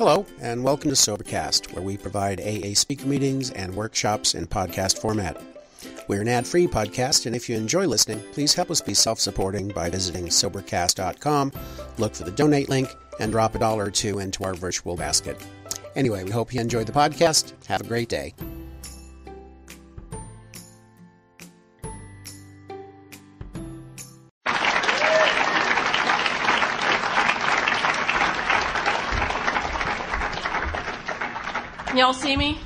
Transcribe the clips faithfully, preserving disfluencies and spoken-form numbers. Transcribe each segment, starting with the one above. Hello, and welcome to SoberCast, where we provide A A speaker meetings and workshops in podcast format. We're an ad-free podcast, and if you enjoy listening, please help us be self-supporting by visiting SoberCast dot com, look for the donate link, and drop a dollar or two into our virtual basket. Anyway, we hope you enjoyed the podcast. Have a great day. Y'all see me?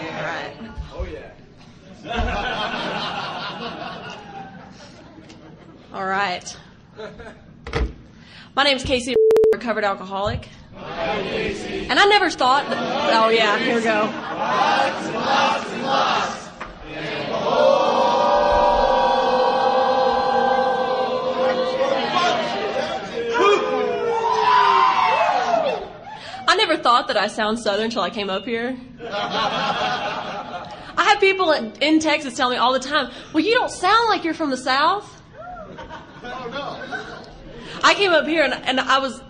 Yeah. All right. Oh, yeah. All right. My name's Casey, recovered alcoholic. Hi, Casey. And I never thought that, Hi, oh, yeah, Casey. Here we go. Lots and lots and lots. And I never thought that I sound Southern until I came up here. I have people in, in Texas tell me all the time, well, you don't sound like you're from the South. Oh, no. I came up here and, and I was,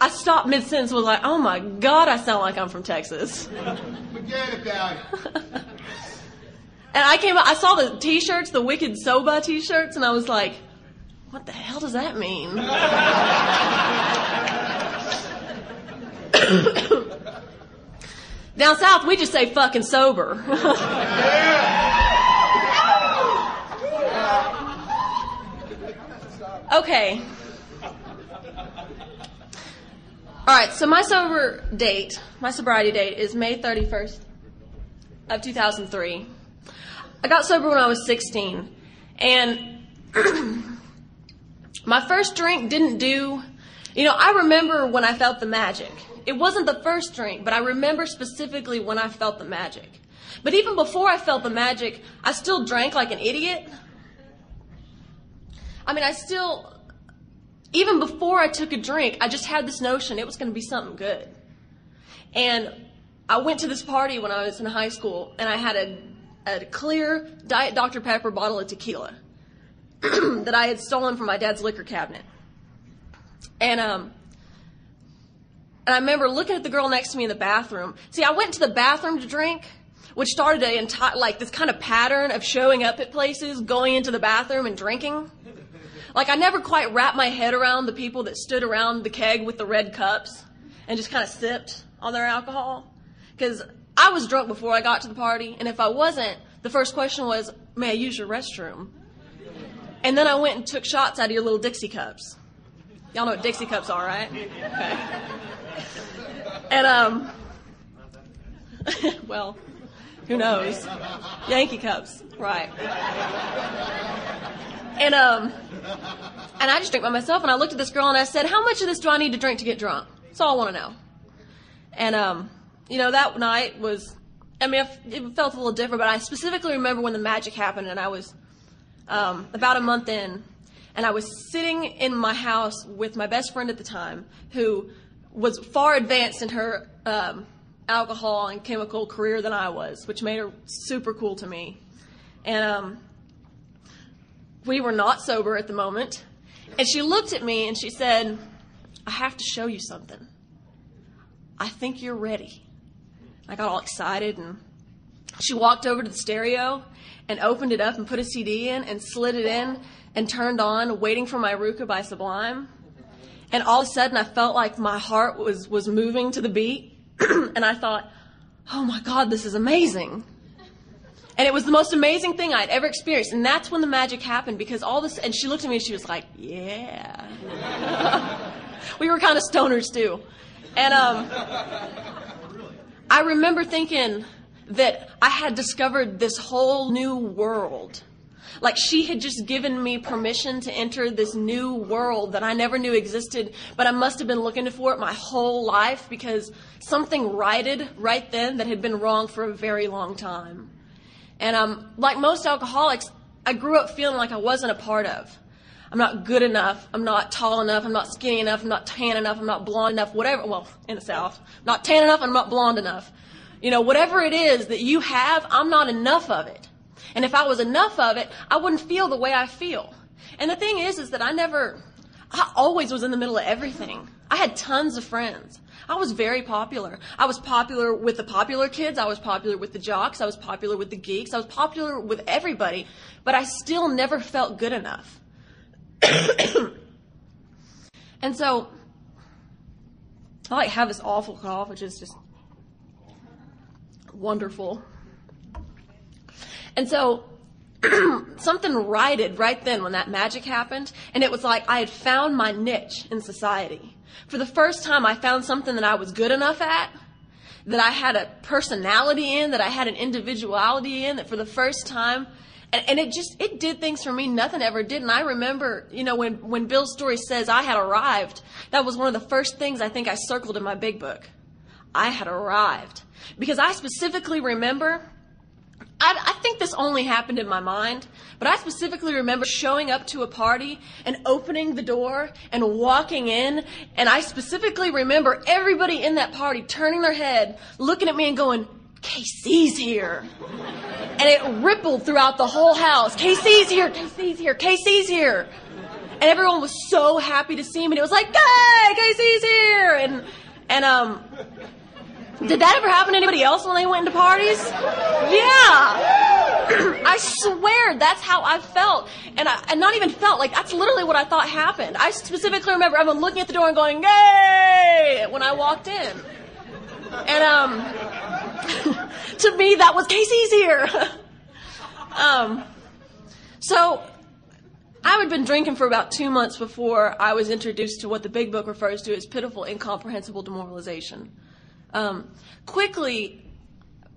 I stopped mid-sentence and was like, oh, my God, I sound like I'm from Texas. Forget about it. And I came up, I saw the T-shirts, the Wicked Soba T-shirts, and I was like, what the hell does that mean? Down south, we just say fucking sober. Okay. All right, so my sober date, my sobriety date is May thirty-first of two thousand three. I got sober when I was sixteen, and my first drink didn't do, you know, I remember when I felt the magic. It wasn't the first drink, but I remember specifically when I felt the magic. But even before I felt the magic, I still drank like an idiot. I mean, I still, even before I took a drink, I just had this notion it was going to be something good. And I went to this party when I was in high school, and I had a, a clear Diet Doctor Pepper bottle of tequila that I had stolen from my dad's liquor cabinet. And, um... And I remember looking at the girl next to me in the bathroom. See, I went to the bathroom to drink, which started a enti- like this kind of pattern of showing up at places, going into the bathroom and drinking. Like, I never quite wrapped my head around the people that stood around the keg with the red cups and just kind of sipped on their alcohol. Because I was drunk before I got to the party, and if I wasn't, the first question was, may I use your restroom? And then I went and took shots out of your little Dixie cups. Y'all know what Dixie cups are, right? Okay. And, um, well, who knows? Yankee cups, right. And, um, and I just drank by myself, and I looked at this girl, and I said, how much of this do I need to drink to get drunk? That's all I want to know. And, um, you know, that night was, I mean, it felt a little different, but I specifically remember when the magic happened, and I was um, about a month in, and I was sitting in my house with my best friend at the time, who was far advanced in her um, alcohol and chemical career than I was, which made her super cool to me. And um, we were not sober at the moment. And she looked at me and she said, I have to show you something. I think you're ready. I got all excited, and she walked over to the stereo and opened it up and put a C D in and slid it in and turned on Waiting for My Ruca by Sublime. And all of a sudden, I felt like my heart was, was moving to the beat. And I thought, oh, my God, this is amazing. And it was the most amazing thing I'd ever experienced. And that's when the magic happened, because all this... And she looked at me, and she was like, yeah. We were kind of stoners, too. And um, I remember thinking that I had discovered this whole new world. Like, she had just given me permission to enter this new world that I never knew existed, but I must have been looking for it my whole life, because something righted right then that had been wrong for a very long time. And um, like most alcoholics, I grew up feeling like I wasn't a part of. I'm not good enough. I'm not tall enough. I'm not skinny enough. I'm not tan enough. I'm not blonde enough. Whatever. Well, in the South, I'm not tan enough. I'm not blonde enough. You know, whatever it is that you have, I'm not enough of it. And if I was enough of it, I wouldn't feel the way I feel. And the thing is, is that I never, I always was in the middle of everything. I had tons of friends. I was very popular. I was popular with the popular kids. I was popular with the jocks. I was popular with the geeks. I was popular with everybody, but I still never felt good enough. And so I like have this awful cough, which is just wonderful. And so something righted right then when that magic happened, and it was like I had found my niche in society. For the first time, I found something that I was good enough at, that I had a personality in, that I had an individuality in, that for the first time, and, and it just, it did things for me nothing ever did. And I remember, you know, when, when Bill's story says I had arrived, that was one of the first things I think I circled in my big book. I had arrived. Because I specifically remember, I, I think this only happened in my mind, but I specifically remember showing up to a party and opening the door and walking in, and I specifically remember everybody in that party turning their head, looking at me and going, K C's here. And it rippled throughout the whole house. K C's here, K C's here, K C's here. And everyone was so happy to see me. It was like, hey, K C's here. And, and, um... did that ever happen to anybody else when they went into parties? Yeah. I swear that's how I felt. And I, I not even felt, like that's literally what I thought happened. I specifically remember I was looking at the door and going, hey, when I walked in. And um, to me, that was K C's here. um, so I had been drinking for about two months before I was introduced to what the big book refers to as pitiful, incomprehensible demoralization. Um, quickly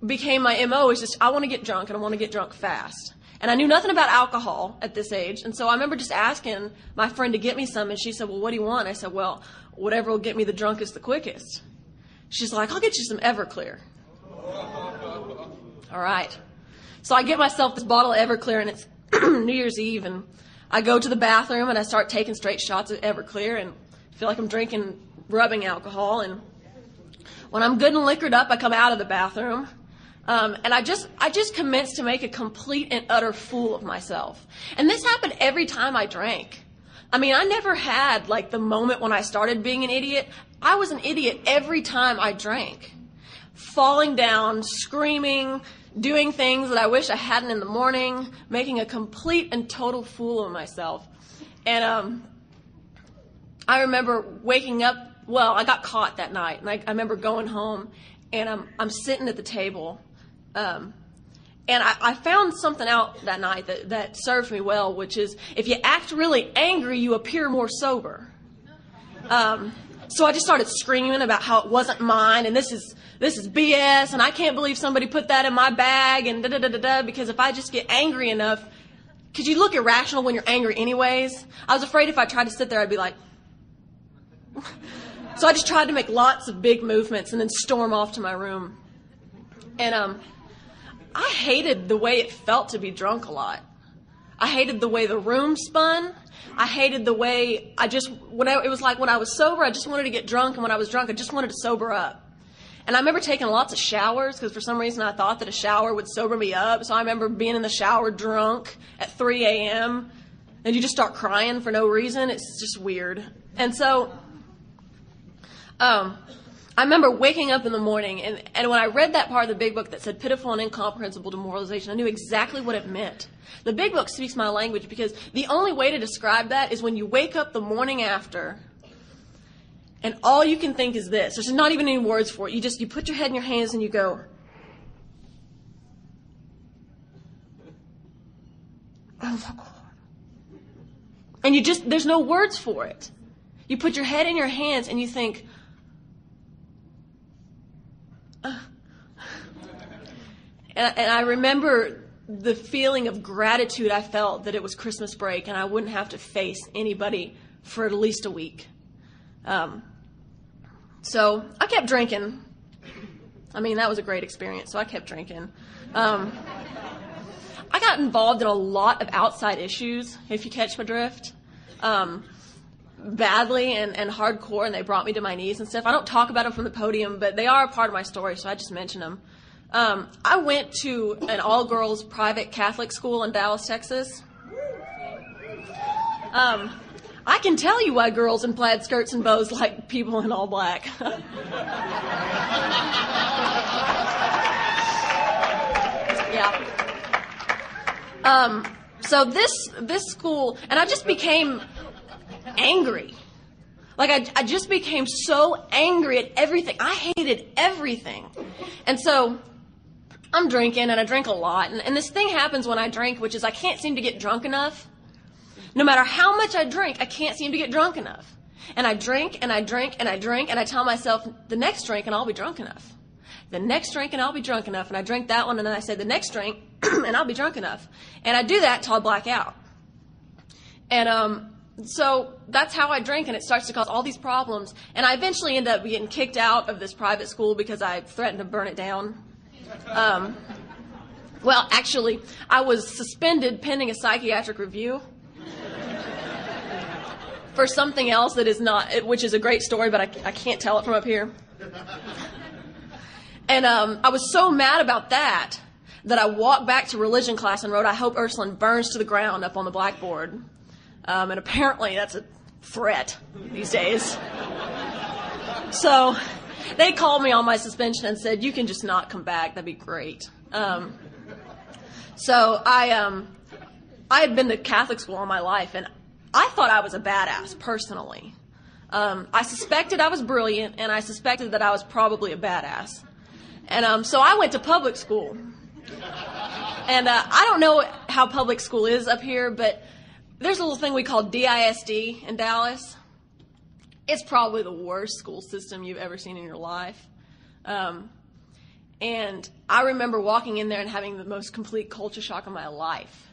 became my M O is just, I want to get drunk and I want to get drunk fast. And I knew nothing about alcohol at this age. And so I remember just asking my friend to get me some. And she said, well, what do you want? I said, well, whatever will get me the drunkest, the quickest. She's like, I'll get you some Everclear. All right. So I get myself this bottle of Everclear and it's New Year's Eve. And I go to the bathroom and I start taking straight shots of Everclear and feel like I'm drinking rubbing alcohol. And when I'm good and liquored up, I come out of the bathroom, um, and I just I just commenced to make a complete and utter fool of myself. And this happened every time I drank. I mean, I never had, like, the moment when I started being an idiot. I was an idiot every time I drank. Falling down, screaming, doing things that I wish I hadn't in the morning, making a complete and total fool of myself. And um, I remember waking up. Well, I got caught that night, and I, I remember going home, and I'm I'm sitting at the table, um, and I, I found something out that night that, that served me well, which is if you act really angry, you appear more sober. Um, so I just started screaming about how it wasn't mine, and this is this is B S, and I can't believe somebody put that in my bag, and da da da da da. Because if I just get angry enough, because you look irrational when you're angry anyways. I was afraid if I tried to sit there, I'd be like. So I just tried to make lots of big movements and then storm off to my room. And um, I hated the way it felt to be drunk a lot. I hated the way the room spun. I hated the way I just, when I, it was like when I was sober, I just wanted to get drunk. And when I was drunk, I just wanted to sober up. And I remember taking lots of showers because for some reason I thought that a shower would sober me up. So I remember being in the shower drunk at three a.m. and you just start crying for no reason. It's just weird. And so Um, I remember waking up in the morning, and, and when I read that part of the big book that said pitiful and incomprehensible demoralization, I knew exactly what it meant. The big book speaks my language because the only way to describe that is when you wake up the morning after, and all you can think is this. There's not even any words for it. You just, you put your head in your hands and you go, oh my God. And you just, there's no words for it. You put your head in your hands and you think, Uh, and, and I remember the feeling of gratitude I felt that it was Christmas break and I wouldn't have to face anybody for at least a week. Um, so I kept drinking. I mean, that was a great experience, so I kept drinking. Um, I got involved in a lot of outside issues, if you catch my drift. Um, badly and, and hardcore, and they brought me to my knees and stuff. I don't talk about them from the podium, but they are a part of my story, so I just mention them. Um, I went to an all-girls private Catholic school in Dallas, Texas. Um, I can tell you why girls in plaid skirts and bows like people in all black. Yeah. Um, so this this school, and I just became angry. Like, I, I just became so angry at everything. I hated everything. And so I'm drinking, and I drink a lot. And, and this thing happens when I drink, which is I can't seem to get drunk enough. No matter how much I drink, I can't seem to get drunk enough. And I drink, and I drink, and I drink, and I tell myself, the next drink, and I'll be drunk enough. The next drink, and I'll be drunk enough. And I drink that one, and then I say, the next drink, and I'll be drunk enough. And I do that till I black out. And, um... So that's how I drink, and it starts to cause all these problems. And I eventually end up getting kicked out of this private school because I threatened to burn it down. Um, well, actually, I was suspended pending a psychiatric review for something else that is not, which is a great story, but I, I can't tell it from up here. And um, I was so mad about that that I walked back to religion class and wrote, "I hope Ursuline burns to the ground" up on the blackboard. Um, and apparently that's a threat these days. So they called me on my suspension and said, "You can just not come back. That'd be great." Um, so I, um, I had been to Catholic school all my life, and I thought I was a badass personally. Um, I suspected I was brilliant, and I suspected that I was probably a badass. And um, so I went to public school. And uh, I don't know how public school is up here, but there's a little thing we call D I S D in Dallas. It's probably the worst school system you've ever seen in your life. Um, and I remember walking in there and having the most complete culture shock of my life.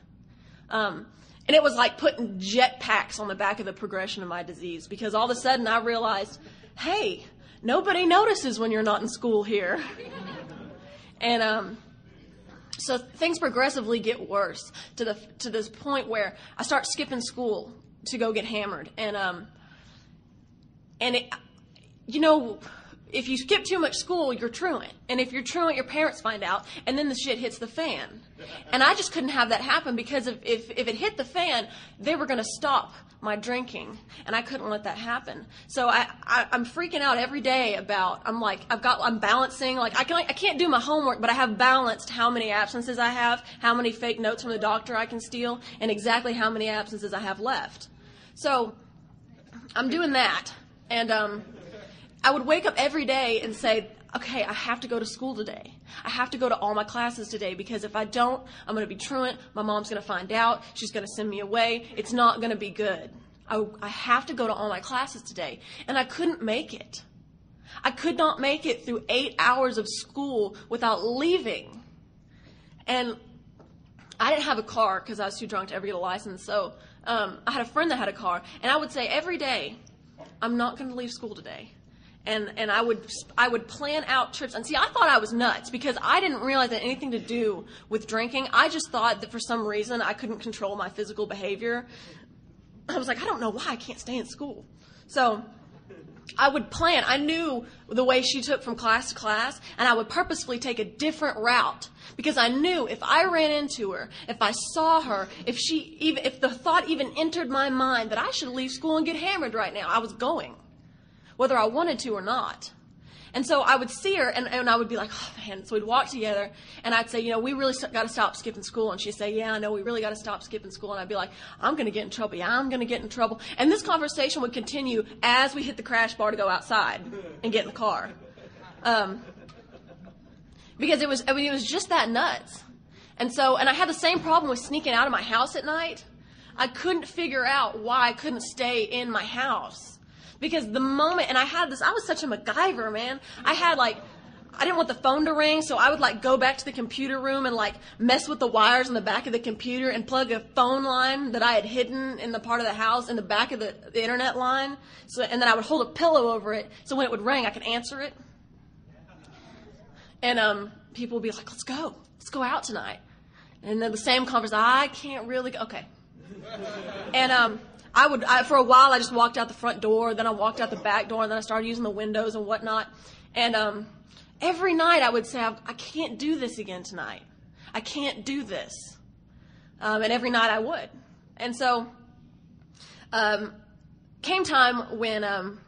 Um, and it was like putting jet packs on the back of the progression of my disease, because all of a sudden I realized, hey, nobody notices when you're not in school here. And um So things progressively get worse to the to this point where I start skipping school to go get hammered, and um and it, you know, if you skip too much school, you're truant, and if you're truant, your parents find out, and then the shit hits the fan. And I just couldn't have that happen, because if if, if it hit the fan, they were going to stop my drinking, and I couldn't let that happen. So I, I I'm freaking out every day about, I'm like, I've got, I'm balancing, like I can like, I can't do my homework, but I have balanced how many absences I have, how many fake notes from the doctor I can steal, and exactly how many absences I have left. So I'm doing that, and um I would wake up every day and say, okay, I have to go to school today. I have to go to all my classes today, because if I don't, I'm going to be truant. My mom's going to find out. She's going to send me away. It's not going to be good. I, I have to go to all my classes today. And I couldn't make it. I could not make it through eight hours of school without leaving. And I didn't have a car because I was too drunk to ever get a license. So um, I had a friend that had a car. And I would say every day, I'm not going to leave school today. And and I would I would plan out trips. And see, I thought I was nuts, because I didn't realize that anything to do with drinking. I just thought that for some reason I couldn't control my physical behavior. I was like, I don't know why I can't stay in school. So I would plan. I knew the way she took from class to class, and I would purposefully take a different route, because I knew if I ran into her, if I saw her, if she even if the thought even entered my mind that I should leave school and get hammered right now, I was going, whether I wanted to or not. And so I would see her, and, and I would be like, oh, man. So we'd walk together, and I'd say, you know, we really got to stop skipping school. And she'd say, yeah, I know, we really got to stop skipping school. And I'd be like, I'm going to get in trouble. Yeah, I'm going to get in trouble. And this conversation would continue as we hit the crash bar to go outside and get in the car. Um, because it was, I mean, it was just that nuts. And so, and I had the same problem with sneaking out of my house at night. I couldn't figure out why I couldn't stay in my house. Because the moment, and I had this, I was such a MacGyver, man. I had like, I didn't want the phone to ring, so I would like go back to the computer room and like mess with the wires on the back of the computer and plug a phone line that I had hidden in the part of the house in the back of the, the internet line. So, and then I would hold a pillow over it, so when it would ring, I could answer it. And um, people would be like, let's go, let's go out tonight. And then the same conversation, I can't really go, okay. And um. I would, I, for a while, I just walked out the front door, then I walked out the back door, and then I started using the windows and whatnot. And um, every night I would say, I can't do this again tonight. I can't do this. Um, and every night I would. And so um, came time when um,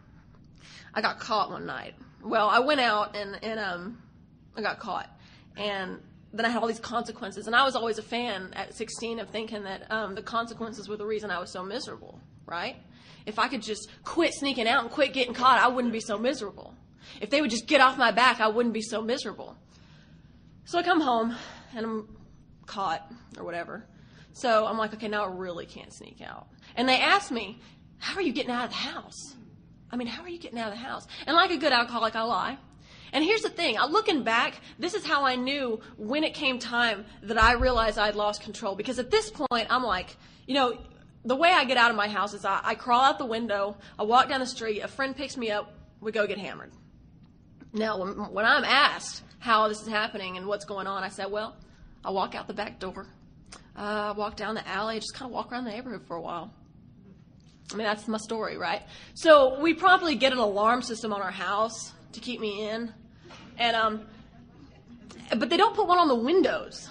I got caught one night. Well, I went out and, and um, I got caught, and then I had all these consequences. And I was always a fan at sixteen of thinking that um, the consequences were the reason I was so miserable, right? If I could just quit sneaking out and quit getting caught, I wouldn't be so miserable. If they would just get off my back, I wouldn't be so miserable. So I come home, and I'm caught or whatever. So I'm like, okay, now I really can't sneak out. And they asked me, how are you getting out of the house? I mean, how are you getting out of the house? And like a good alcoholic, I lie. And here's the thing. Looking back, this is how I knew when it came time that I realized I'd lost control. Because at this point, I'm like, you know, the way I get out of my house is I, I crawl out the window, I walk down the street, a friend picks me up, we go get hammered. Now, when, when I'm asked how this is happening and what's going on, I say, well, I walk out the back door, uh, I walk down the alley, just kind of walk around the neighborhood for a while. I mean, that's my story, right? So we probably get an alarm system on our house to keep me in, and um, but they don't put one on the windows.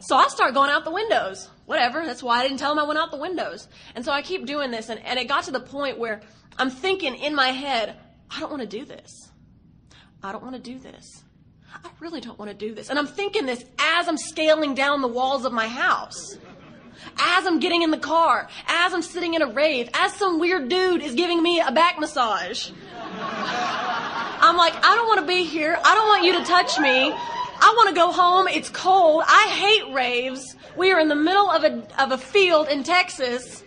So I start going out the windows. Whatever, that's why I didn't tell them I went out the windows. And so I keep doing this, and, and it got to the point where I'm thinking in my head, I don't want to do this. I don't want to do this. I really don't want to do this. And I'm thinking this as I'm scaling down the walls of my house, as I'm getting in the car, as I'm sitting in a rave, as some weird dude is giving me a back massage. I'm like, I don't want to be here. I don't want you to touch me. I want to go home. It's cold. I hate raves. We are in the middle of a, of a field in Texas,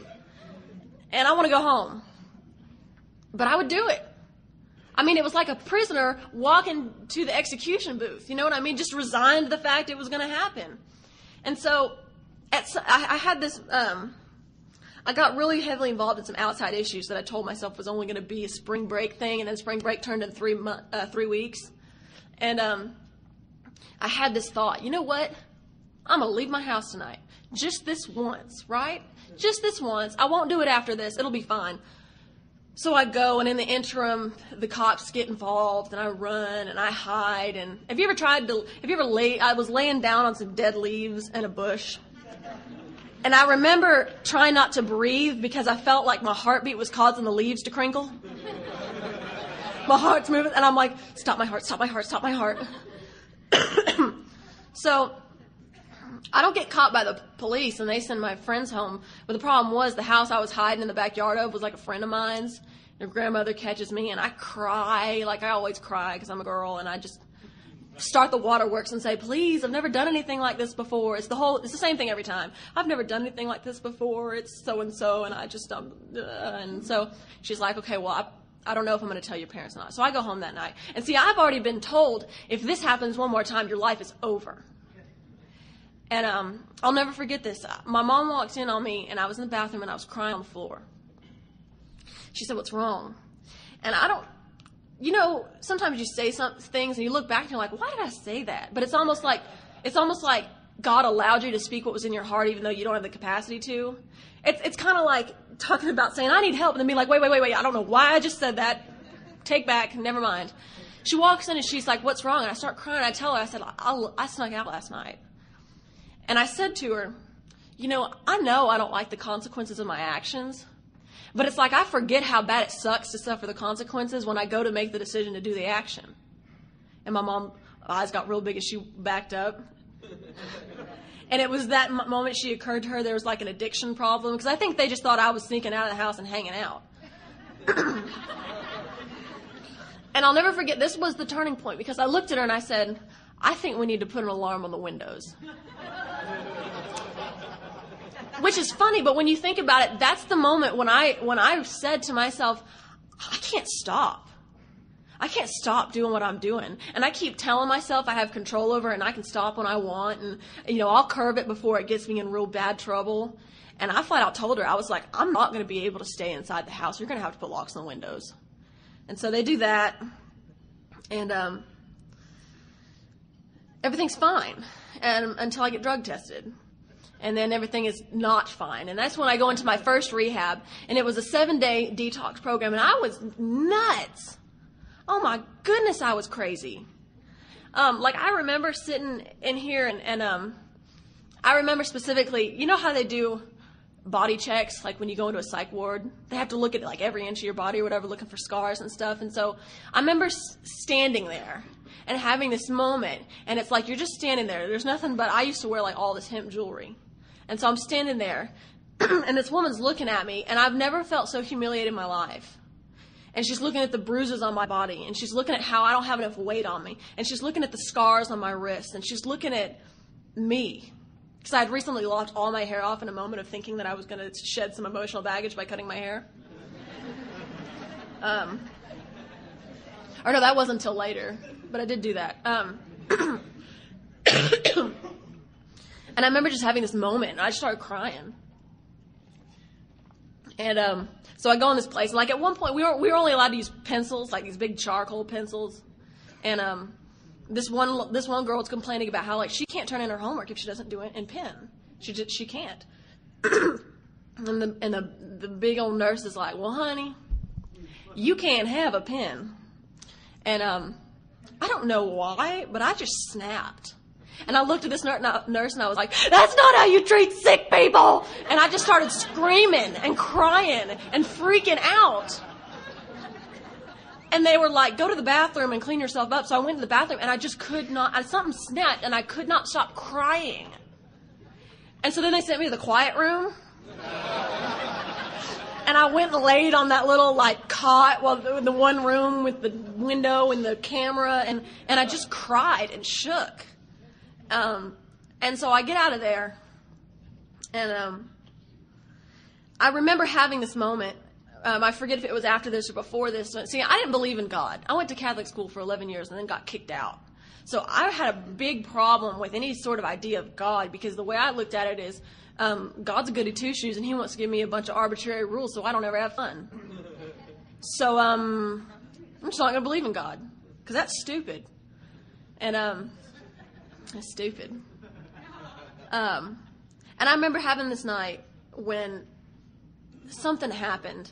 and I want to go home. But I would do it. I mean, it was like a prisoner walking to the execution booth. You know what I mean? Just resigned to the fact it was going to happen. And so at, I, I had this, um, I got really heavily involved in some outside issues that I told myself was only going to be a spring break thing. And then spring break turned into three, month, uh, three weeks. And um, I had this thought, you know what? I'm going to leave my house tonight. Just this once, right? Just this once. I won't do it after this. It'll be fine. So I go, and in the interim, the cops get involved, and I run, and I hide. And have you ever tried to? Have you ever lay? I was laying down on some dead leaves and a bush, and I remember trying not to breathe because I felt like my heartbeat was causing the leaves to crinkle. My heart's moving, and I'm like, "Stop my heart! Stop my heart! Stop my heart!" So I don't get caught by the police, and they send my friends home. But the problem was the house I was hiding in the backyard of was like a friend of mine's. Their grandmother catches me, and I cry, like I always cry because I'm a girl, and I just start the waterworks and say, please, I've never done anything like this before. It's the whole, it's the same thing every time. I've never done anything like this before. It's so-and-so, and I just, um, uh, and so she's like, okay, well, I I don't know if I'm going to tell your parents or not. So I go home that night. And see, I've already been told if this happens one more time, your life is over. And um, I'll never forget this. My mom walked in on me, and I was in the bathroom, and I was crying on the floor. She said, what's wrong? And I don't, you know, sometimes you say some things, and you look back, and you're like, why did I say that? But it's almost like, it's almost like God allowed you to speak what was in your heart, even though you don't have the capacity to. It's, it's kind of like talking about saying, I need help, and then being like, wait, wait, wait, wait, I don't know why I just said that. Take back, never mind. She walks in, and she's like, what's wrong? And I start crying. I tell her, I said, I, I snuck out last night. And I said to her, you know, I know I don't like the consequences of my actions, but it's like I forget how bad it sucks to suffer the consequences when I go to make the decision to do the action. And my mom's eyes got real big as she backed up. And it was that moment she occurred to her there was like an addiction problem, because I think they just thought I was sneaking out of the house and hanging out. And I'll never forget, this was the turning point, because I looked at her and I said, I think we need to put an alarm on the windows. Which is funny, but when you think about it, that's the moment when I when I said to myself, I can't stop. I can't stop doing what I'm doing. And I keep telling myself I have control over it and I can stop when I want, and you know, I'll curb it before it gets me in real bad trouble. And I flat out told her, I was like, I'm not going to be able to stay inside the house. You're going to have to put locks on the windows. And so they do that. And um everything's fine and, until I get drug tested. And then everything is not fine. And that's when I go into my first rehab. And it was a seven-day detox program. And I was nuts. Oh, my goodness, I was crazy. Um, like, I remember sitting in here and, and um, I remember specifically, you know how they do body checks, like when you go into a psych ward, they have to look at like every inch of your body or whatever, looking for scars and stuff. And so I remember s- standing there and having this moment, and it's like you're just standing there. There's nothing but, I used to wear like all this hemp jewelry. And so I'm standing there, and this woman's looking at me, and I've never felt so humiliated in my life. And she's looking at the bruises on my body, and she's looking at how I don't have enough weight on me, and she's looking at the scars on my wrists, and she's looking at me. Because I had recently lopped all my hair off in a moment of thinking that I was going to shed some emotional baggage by cutting my hair. Um, or no, that wasn't until later, but I did do that. Um, and I remember just having this moment, and I started crying. And um, so I go in this place, and like at one point, we were we were only allowed to use pencils, like these big charcoal pencils, and um. This one, this one girl was complaining about how like she can't turn in her homework if she doesn't do it in pen. She just, she can't. and the and the the big old nurse is like, "Well, honey, you can't have a pen." And um, I don't know why, but I just snapped. And I looked at this nurse and I was like, "That's not how you treat sick people!" And I just started screaming and crying and freaking out. And they were like, "Go to the bathroom and clean yourself up." So I went to the bathroom, and I just could not, I, something snapped, and I could not stop crying. And so then they sent me to the quiet room. And I went and laid on that little, like, cot, well, the, the one room with the window and the camera, and, and I just cried and shook. Um, and so I get out of there, and um, I remember having this moment. Um, I forget if it was after this or before this. See, I didn't believe in God. I went to Catholic school for eleven years and then got kicked out. So I had a big problem with any sort of idea of God, because the way I looked at it is um, God's a goody two-shoes, and he wants to give me a bunch of arbitrary rules so I don't ever have fun. So um, I'm just not going to believe in God, because that's stupid. And um, that's stupid. Um, and I remember having this night when something happened.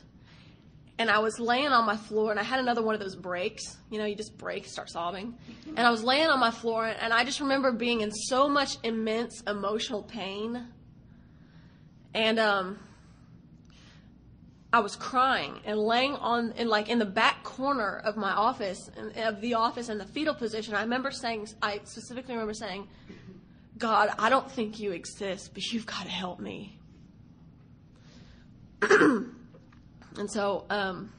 And I was laying on my floor, and I had another one of those breaks. You know, you just break, start sobbing. And I was laying on my floor, and I just remember being in so much immense emotional pain. And um, I was crying and laying on, in like in the back corner of my office, of the office, in the fetal position. I remember saying, I specifically remember saying, "God, I don't think you exist, but you've got to help me." And so, um,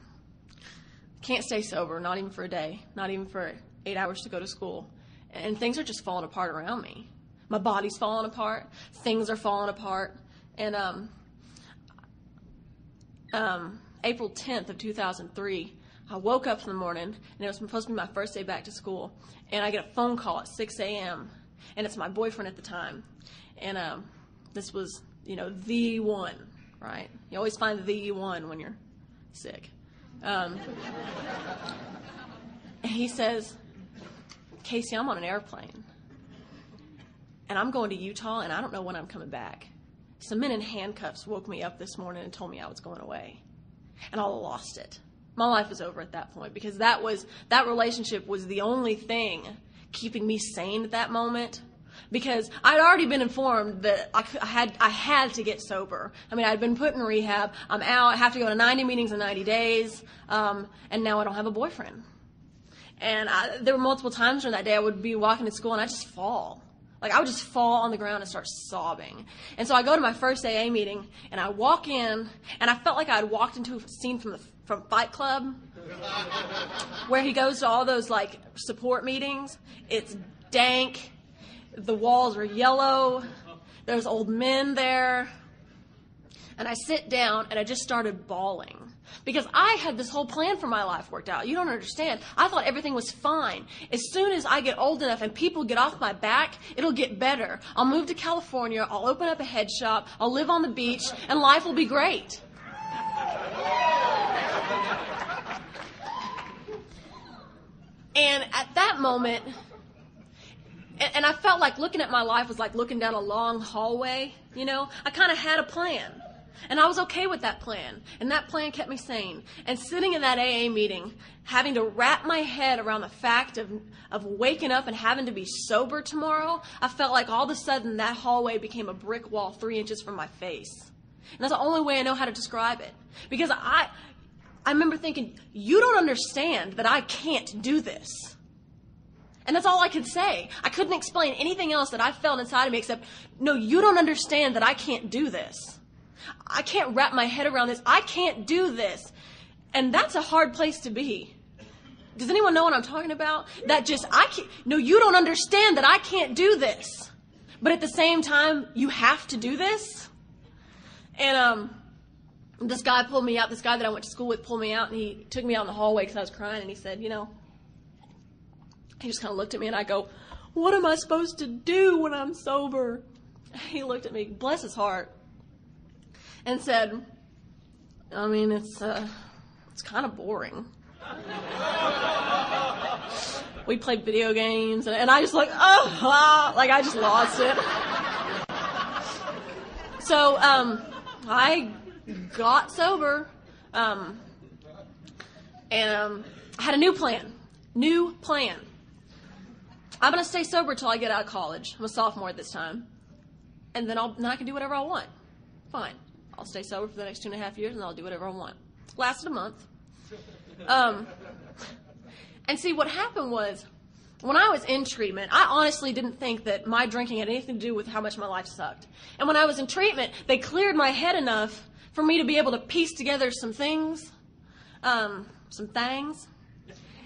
can't stay sober, not even for a day, not even for eight hours to go to school. And things are just falling apart around me. My body's falling apart. Things are falling apart. And um, um, April tenth of two thousand three, I woke up in the morning, and it was supposed to be my first day back to school. And I get a phone call at six a.m., and it's my boyfriend at the time. And um, this was, you know, the one. Right? You always find the one when you're sick. Um, and he says, "Casey, I'm on an airplane, and I'm going to Utah, and I don't know when I'm coming back. Some men in handcuffs woke me up this morning and told me I was going away." And I lost it. My life was over at that point, because that was, that relationship was the only thing keeping me sane at that moment. Because I'd already been informed that I had I had to get sober. I mean, I'd been put in rehab. I'm out. I have to go to ninety meetings in ninety days. Um, and now I don't have a boyfriend. And I, there were multiple times during that day I would be walking to school, and I'd just fall. Like, I would just fall on the ground and start sobbing. And so I go to my first A A meeting, and I walk in, and I felt like I had walked into a scene from the, from Fight Club, where he goes to all those, like, support meetings. It's dank. The walls are yellow. There's old men there. And I sit down, and I just started bawling. Because I had this whole plan for my life worked out. You don't understand. I thought everything was fine. As soon as I get old enough and people get off my back, it'll get better. I'll move to California. I'll open up a head shop. I'll live on the beach, and life will be great. And at that moment... And I felt like looking at my life was like looking down a long hallway, you know. I kind of had a plan, and I was okay with that plan, and that plan kept me sane. And sitting in that A A meeting, having to wrap my head around the fact of of waking up and having to be sober tomorrow, I felt like all of a sudden that hallway became a brick wall three inches from my face. And that's the only way I know how to describe it. Because I, I remember thinking, you don't understand that I can't do this. And that's all I could say. I couldn't explain anything else that I felt inside of me except, no, you don't understand that I can't do this. I can't wrap my head around this. I can't do this. And that's a hard place to be. Does anyone know what I'm talking about? That just, I can't, no, you don't understand that I can't do this. But at the same time, you have to do this. And um, this guy pulled me out, this guy that I went to school with pulled me out, and he took me out in the hallway because I was crying, and he said, you know, he just kind of looked at me, and I go, what am I supposed to do when I'm sober? He looked at me, bless his heart, and said, I mean, it's, uh, it's kind of boring. We played video games, and, and I just like, oh, ah, like I just lost it. So um, I got sober, um, and um, I had a new plan, new plan. I'm going to stay sober till I get out of college. I'm a sophomore at this time, and then, I'll, then I can do whatever I want. Fine. I'll stay sober for the next two and a half years, and I'll do whatever I want. Lasted a month. Um, and see, what happened was, when I was in treatment, I honestly didn't think that my drinking had anything to do with how much my life sucked. And when I was in treatment, they cleared my head enough for me to be able to piece together some things, um, some things.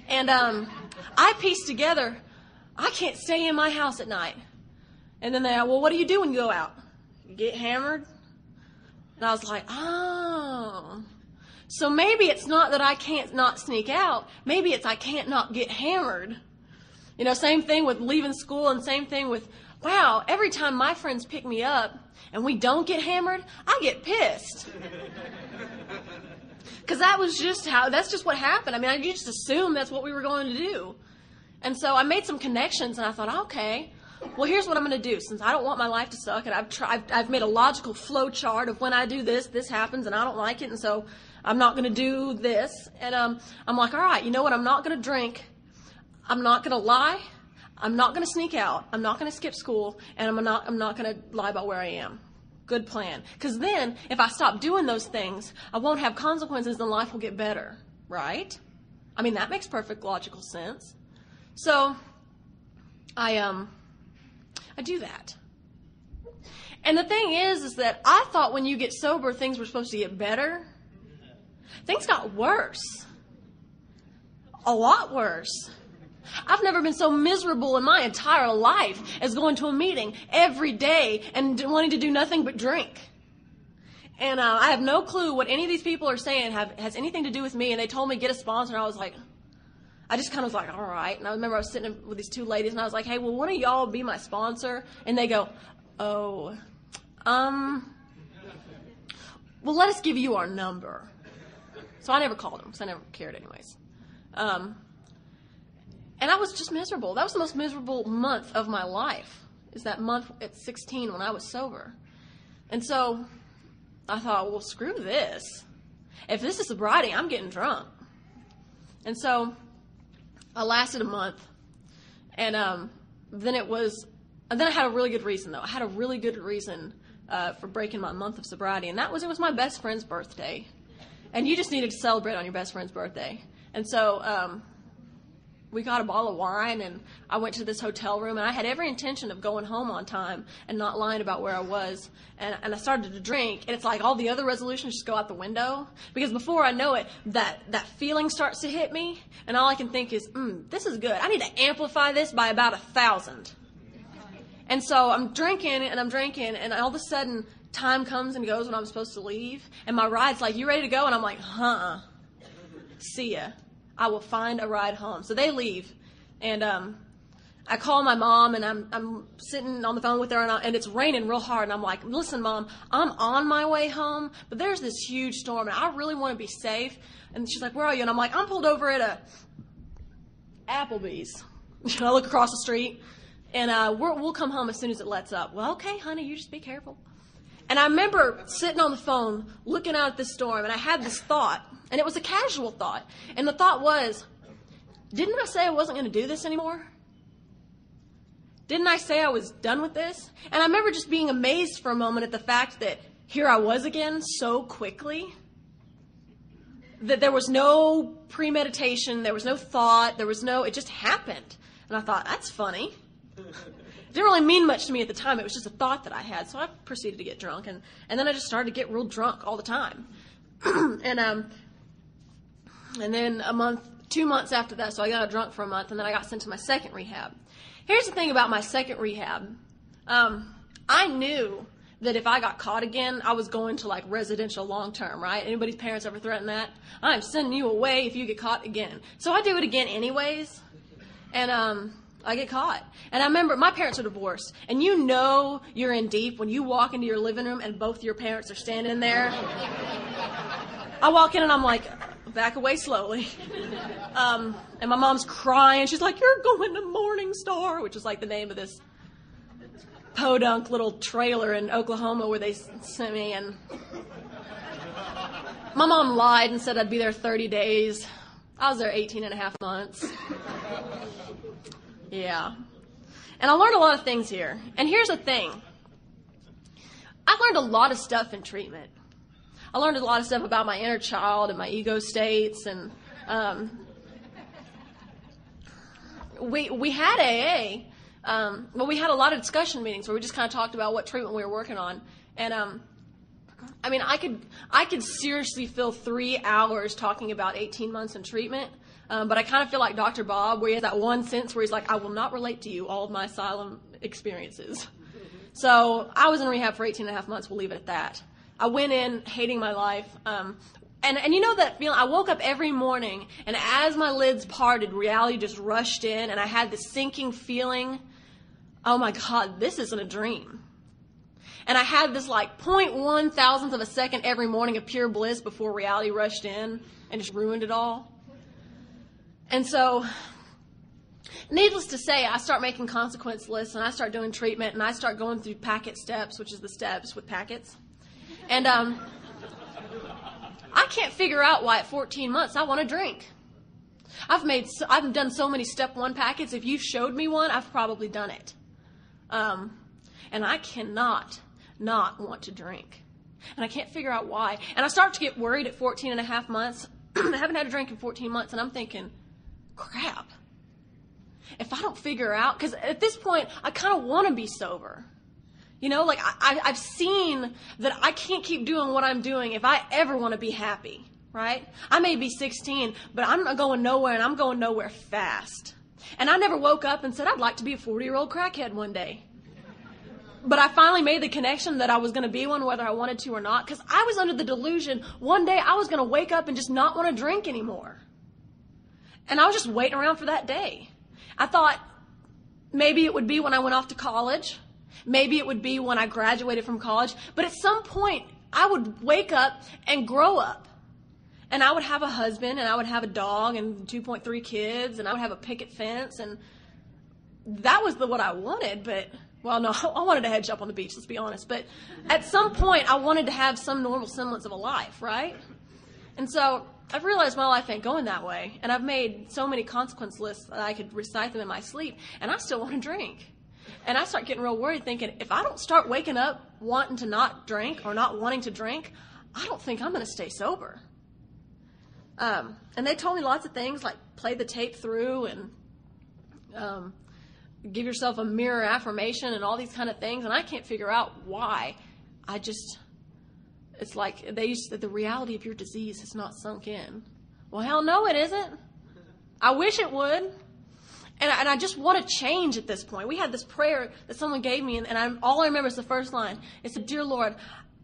And um, I pieced together, I can't stay in my house at night. And then they're, well, what do you do when you go out? You get hammered? And I was like, oh. So maybe it's not that I can't not sneak out. Maybe it's I can't not get hammered. You know, same thing with leaving school, and same thing with, wow, every time my friends pick me up and we don't get hammered, I get pissed. Because that was just how, that's just what happened. I mean, I just assumed that's what we were going to do. And so I made some connections, and I thought, okay, well, here's what I'm going to do. Since I don't want my life to suck, and I've tried, I've made a logical flow chart of when I do this, this happens, and I don't like it, and so I'm not going to do this. And um, I'm like, all right, you know what? I'm not going to drink. I'm not going to lie. I'm not going to sneak out. I'm not going to skip school, and I'm not, I'm not going to lie about where I am. Good plan. Because then, if I stop doing those things, I won't have consequences, and life will get better, right? I mean, that makes perfect logical sense. So I um I do that. And the thing is, is that I thought when you get sober, things were supposed to get better. Things got worse. A lot worse. I've never been so miserable in my entire life as going to a meeting every day and wanting to do nothing but drink. And uh, I have no clue what any of these people are saying have, has anything to do with me. And they told me, get a sponsor. And I was like, I just kind of was like, all right. And I remember I was sitting with these two ladies, and I was like, hey, well, one of y'all be my sponsor? And they go, oh, um, well, let us give you our number. So I never called them, because I never cared anyways. Um, and I was just miserable. That was the most miserable month of my life, is that month at sixteen when I was sober. And so I thought, well, screw this. If this is sobriety, I'm getting drunk. And so I lasted a month, and um, then it was, and then I had a really good reason, though. I had a really good reason uh, for breaking my month of sobriety, and that was, it was my best friend's birthday, and you just needed to celebrate on your best friend's birthday. And so um, we got a bottle of wine, and I went to this hotel room, and I had every intention of going home on time and not lying about where I was, and, and I started to drink, and it's like all the other resolutions just go out the window, because before I know it, that, that feeling starts to hit me, and all I can think is, mm, this is good. I need to amplify this by about a thousand. And so I'm drinking, and I'm drinking, and all of a sudden, time comes and goes when I'm supposed to leave, and my ride's like, you ready to go? And I'm like, huh, see ya. I will find a ride home. So they leave, and um, I call my mom, and I'm I'm sitting on the phone with her, and, I, and it's raining real hard, and I'm like, listen, Mom, I'm on my way home, but there's this huge storm, and I really want to be safe. And she's like, where are you? And I'm like, I'm pulled over at a Applebee's. And I look across the street, and uh, we're, we'll come home as soon as it lets up. Well, okay, honey, you just be careful. And I remember sitting on the phone, looking out at this storm, and I had this thought. And it was a casual thought. And the thought was, didn't I say I wasn't going to do this anymore? Didn't I say I was done with this? And I remember just being amazed for a moment at the fact that here I was again so quickly that there was no premeditation, there was no thought, there was no, it just happened. And I thought, that's funny. It didn't really mean much to me at the time. It was just a thought that I had. So I proceeded to get drunk, and, and then I just started to get real drunk all the time. and um, and then a month, two months after that, so I got drunk for a month, and then I got sent to my second rehab. Here's the thing about my second rehab. Um, I knew that if I got caught again, I was going to, like, residential long-term, right? Anybody's parents ever threatened that? I'm sending you away if you get caught again. So I do it again anyways, and um, I get caught. And I remember my parents are divorced, and you know you're in deep when you walk into your living room and both your parents are standing there. I walk in, and I'm like, back away slowly. Um, and my mom's crying. She's like, you're going to Morningstar, which is like the name of this podunk little trailer in Oklahoma where they sent me. And my mom lied and said I'd be there thirty days. I was there eighteen and a half months. Yeah. And I learned a lot of things here. And here's the thing. I learned a lot of stuff in treatment. I learned a lot of stuff about my inner child and my ego states, and um, we we had A A, um, but we had a lot of discussion meetings where we just kind of talked about what treatment we were working on, and um, I mean, I could I could seriously fill three hours talking about eighteen months in treatment, um, but I kind of feel like Doctor Bob, where he has that one sense where he's like, I will not relate to you all of my asylum experiences. So I was in rehab for eighteen and a half months. We'll leave it at that. I went in hating my life, um, and, and you know that feeling, I woke up every morning, and as my lids parted, reality just rushed in, and I had this sinking feeling, oh my God, this isn't a dream. And I had this like zero point one thousandth of a second every morning of pure bliss before reality rushed in and just ruined it all. And so, needless to say, I start making consequence lists, and I start doing treatment, and I start going through packet steps, which is the steps with packets. And um, I can't figure out why at fourteen months I want to drink. I've made, so, I've done so many step one packets. If you showed me one, I've probably done it. Um, and I cannot not want to drink. And I can't figure out why. And I start to get worried at fourteen and a half months. I haven't had a drink in fourteen months, and I'm thinking, crap. If I don't figure out, because at this point, I kind of want to be sober. You know, like, I, I've seen that I can't keep doing what I'm doing if I ever want to be happy, right? I may be sixteen, but I'm not going nowhere, and I'm going nowhere fast. And I never woke up and said, I'd like to be a forty-year-old crackhead one day. But I finally made the connection that I was going to be one whether I wanted to or not, because I was under the delusion one day I was going to wake up and just not want to drink anymore. And I was just waiting around for that day. I thought maybe it would be when I went off to college. Maybe it would be when I graduated from college. But at some point, I would wake up and grow up. And I would have a husband, and I would have a dog, and two point three kids, and I would have a picket fence. And that was the what I wanted. But, well, no, I wanted a head shop on the beach, let's be honest. But at some point, I wanted to have some normal semblance of a life, right? And so I've realized my life ain't going that way. And I've made so many consequence lists that I could recite them in my sleep. And I still want to drink. And I start getting real worried thinking, if I don't start waking up wanting to not drink or not wanting to drink, I don't think I'm going to stay sober. Um, and they told me lots of things like play the tape through and um, give yourself a mirror affirmation and all these kind of things. And I can't figure out why. I just, it's like they used to, the reality of your disease has not sunk in. Well, hell no, it isn't. I wish it would. And I, and I just want to change at this point. We had this prayer that someone gave me, and, and I'm, all I remember is the first line. It said, Dear Lord,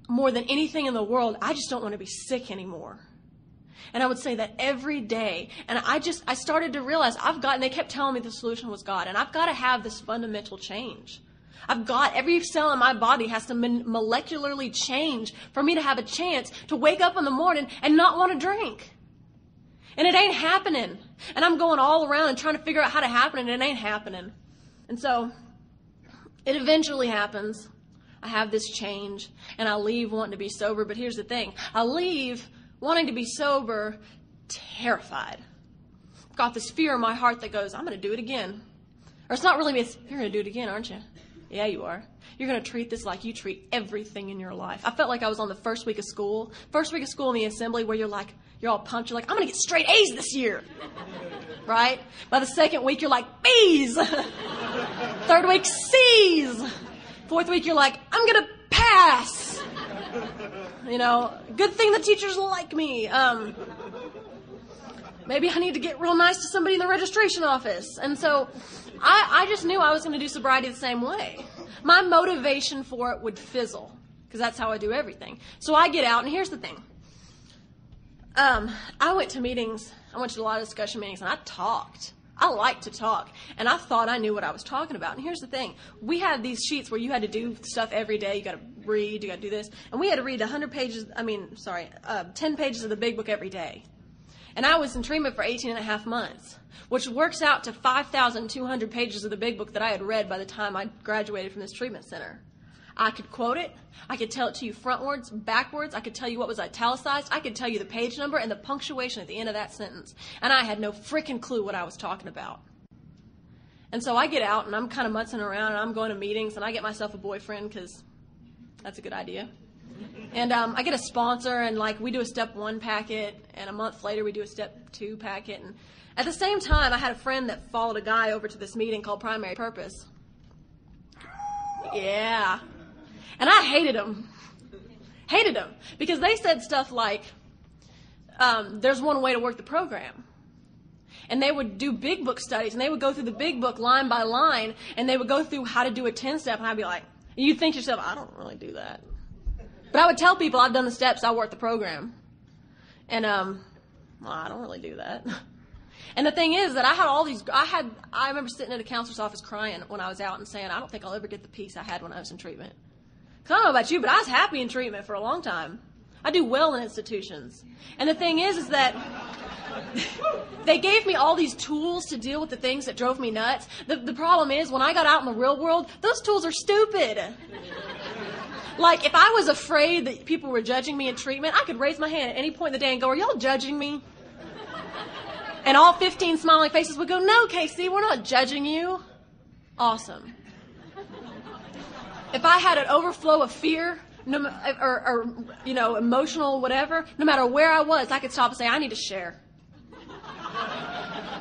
more than anything in the world, I just don't want to be sick anymore. And I would say that every day. And I just, I started to realize I've got, and they kept telling me the solution was God, and I've got to have this fundamental change. I've got, every cell in my body has to min- molecularly change for me to have a chance to wake up in the morning and not want to drink. And it ain't happening. And I'm going all around and trying to figure out how to happen, and it ain't happening. And so it eventually happens. I have this change, and I leave wanting to be sober. But here's the thing. I leave wanting to be sober terrified. I've got this fear in my heart that goes, I'm going to do it again. Or it's not really me. You're going to do it again, aren't you? Yeah, you are. You're going to treat this like you treat everything in your life. I felt like I was on the first week of school, first week of school in the assembly where you're like, you're all pumped. You're like, I'm going to get straight A's this year, right? By the second week, you're like, B's. Third week, C's. Fourth week, you're like, I'm going to pass. You know, good thing the teachers like me. Um, maybe I need to get real nice to somebody in the registration office. And so I, I just knew I was going to do sobriety the same way. My motivation for it would fizzle because that's how I do everything. So I get out, and here's the thing. Um, I went to meetings. I went to a lot of discussion meetings, and I talked. I like to talk, and I thought I knew what I was talking about. And here's the thing. We had these sheets where you had to do stuff every day. You got to read. You got to do this. And we had to read one hundred pages. I mean, sorry, uh, ten pages of the big book every day. And I was in treatment for eighteen and a half months, which works out to five thousand two hundred pages of the big book that I had read by the time I graduated from this treatment center. I could quote it. I could tell it to you frontwards, backwards. I could tell you what was italicized. I could tell you the page number and the punctuation at the end of that sentence. And I had no freaking clue what I was talking about. And so I get out, and I'm kind of mutzing around, and I'm going to meetings, and I get myself a boyfriend because that's a good idea. And um, I get a sponsor, and, like, we do a step one packet, and a month later we do a step two packet. And at the same time, I had a friend that followed a guy over to this meeting called Primary Purpose. Yeah. And I hated them, hated them, because they said stuff like, um, there's one way to work the program. And they would do big book studies, and they would go through the big book line by line, and they would go through how to do a ten-step, and I'd be like, you'd think to yourself, I don't really do that. But I would tell people, I've done the steps, I work the program. And um, well, I don't really do that. And the thing is that I had all these, I had, I remember sitting at a counselor's office crying when I was out and saying, I don't think I'll ever get the peace I had when I was in treatment. Because I don't know about you, but I was happy in treatment for a long time. I do well in institutions. And the thing is, is that they gave me all these tools to deal with the things that drove me nuts. The, the problem is, when I got out in the real world, those tools are stupid. Like, if I was afraid that people were judging me in treatment, I could raise my hand at any point in the day and go, are y'all judging me? And all fifteen smiling faces would go, no, Casey, we're not judging you. Awesome. If I had an overflow of fear no, or, or, you know, emotional whatever, no matter where I was, I could stop and say, I need to share.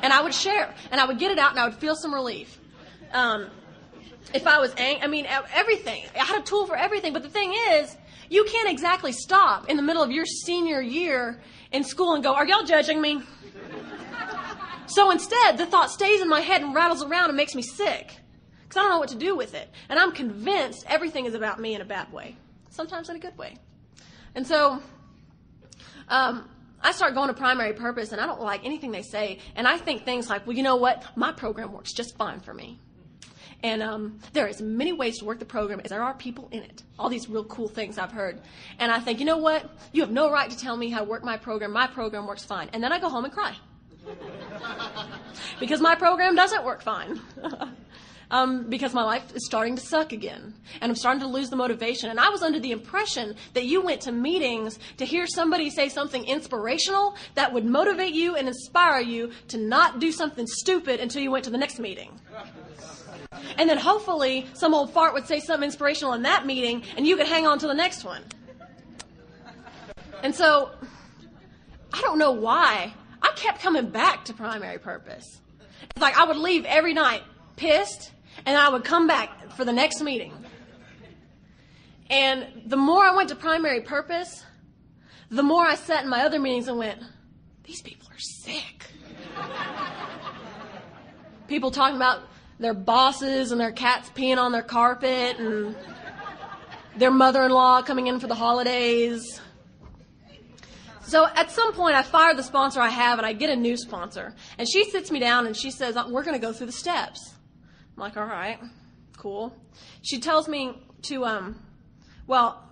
And I would share. And I would get it out, and I would feel some relief. Um, if I was angry, I mean, everything. I had a tool for everything. But the thing is, you can't exactly stop in the middle of your senior year in school and go, are y'all judging me? So instead, the thought stays in my head and rattles around and makes me sick. Because I don't know what to do with it. And I'm convinced everything is about me in a bad way, sometimes in a good way. And so um, I start going to Primary Purpose, and I don't like anything they say. And I think things like, well, you know what? My program works just fine for me. And um, there are as many ways to work the program as there are people in it. All these real cool things I've heard. And I think, you know what? You have no right to tell me how to work my program. My program works fine. And then I go home and cry. Because my program doesn't work fine. Um, because my life is starting to suck again, and I'm starting to lose the motivation. And I was under the impression that you went to meetings to hear somebody say something inspirational that would motivate you and inspire you to not do something stupid until you went to the next meeting. And then hopefully some old fart would say something inspirational in that meeting, and you could hang on to the next one. And so I don't know why. I kept coming back to Primary Purpose. It's like I would leave every night pissed, and I would come back for the next meeting. And the more I went to Primary Purpose, the more I sat in my other meetings and went, these people are sick. People talking about their bosses and their cats peeing on their carpet and their mother-in-law coming in for the holidays. So at some point, I fire the sponsor I have, and I get a new sponsor. And she sits me down, and she says, we're going to go through the steps. I'm like, all right, cool. She tells me to, um, well,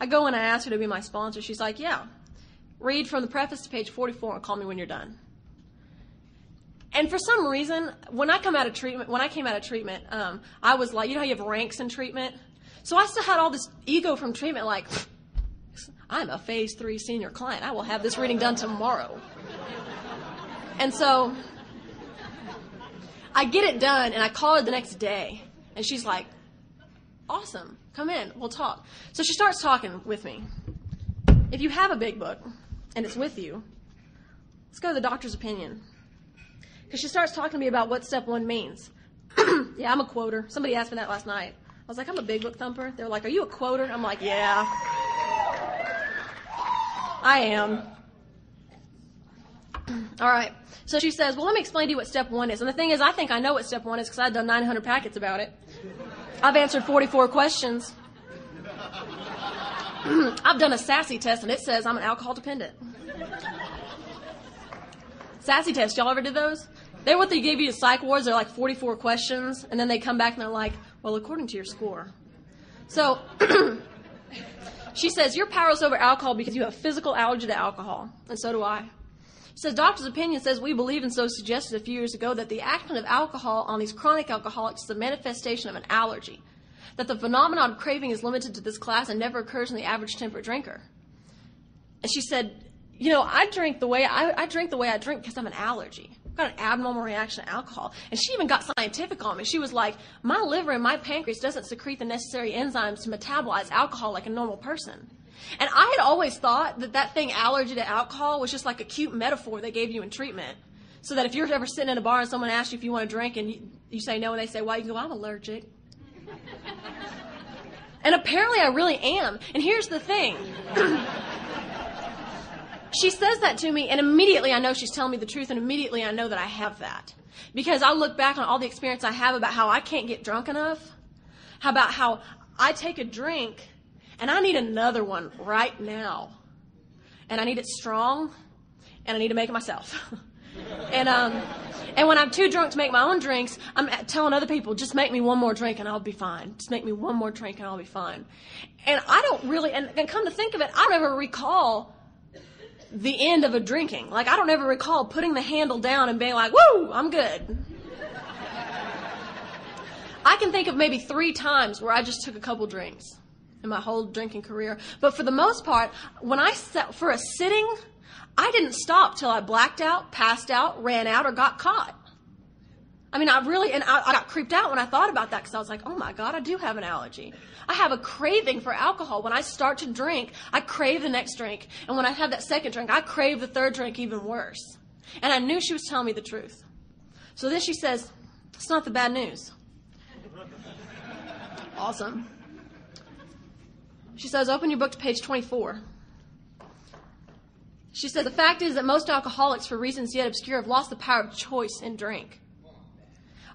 I go and I ask her to be my sponsor. She's like, yeah, read from the preface to page forty-four and call me when you're done. And for some reason, when I come out of treatment, when I came out of treatment, um, I was like, you know how you have ranks in treatment? So I still had all this ego from treatment, like, I'm a phase three senior client. I will have this reading done tomorrow. And so I get it done, and I call her the next day, and she's like, awesome, come in, we'll talk. So she starts talking with me. If you have a big book and it's with you, let's go to the doctor's opinion. Because she starts talking to me about what step one means. Yeah, I'm a quoter. Somebody asked me that last night. I was like, I'm a big book thumper. They're like, are you a quoter? I'm like, yeah, I am. All right. So she says, well, let me explain to you what step one is. And the thing is, I think I know what step one is because I've done nine hundred packets about it. I've answered forty-four questions. I've done a sassy test, and it says I'm an alcohol dependent. Sassy test, y'all ever did those? They're what they give you to psych wards. They're like forty-four questions, and then they come back and they're like, well, according to your score. So she says, you're powerless over alcohol because you have physical allergy to alcohol, and so do I. She says, doctor's opinion says we believe and so suggested a few years ago that the action of alcohol on these chronic alcoholics is the manifestation of an allergy, that the phenomenon of craving is limited to this class and never occurs in the average temperate drinker. And she said, you know, I drink the way I, I drink the way I drink because I'm an allergy. I've got an abnormal reaction to alcohol. And she even got scientific on me. She was like, my liver and my pancreas doesn't secrete the necessary enzymes to metabolize alcohol like a normal person. And I had always thought that that thing allergy to alcohol was just like a cute metaphor they gave you in treatment. So that if you're ever sitting in a bar and someone asks you if you want to drink and you, you say no and they say, why? You can go, I'm allergic. And apparently I really am. And here's the thing. She says that to me, and immediately I know she's telling me the truth, and immediately I know that I have that. Because I look back on all the experience I have about how I can't get drunk enough, how about how I take a drink, and I need another one right now. And I need it strong, and I need to make it myself. and um, and when I'm too drunk to make my own drinks, I'm telling other people, just make me one more drink, and I'll be fine. Just make me one more drink, and I'll be fine. And I don't really, and, and come to think of it, I don't ever recall the end of a drinking. Like, I don't ever recall putting the handle down and being like, woo, I'm good. I can think of maybe three times where I just took a couple drinks in my whole drinking career. But for the most part, when I sat for a sitting, I didn't stop till I blacked out, passed out, ran out, or got caught. I mean, I really, and I, I got creeped out when I thought about that because I was like, oh my God, I do have an allergy. I have a craving for alcohol. When I start to drink, I crave the next drink. And when I have that second drink, I crave the third drink even worse. And I knew she was telling me the truth. So then she says, it's not the bad news. Awesome. She says, open your book to page twenty-four. She says, the fact is that most alcoholics, for reasons yet obscure, have lost the power of choice in drink.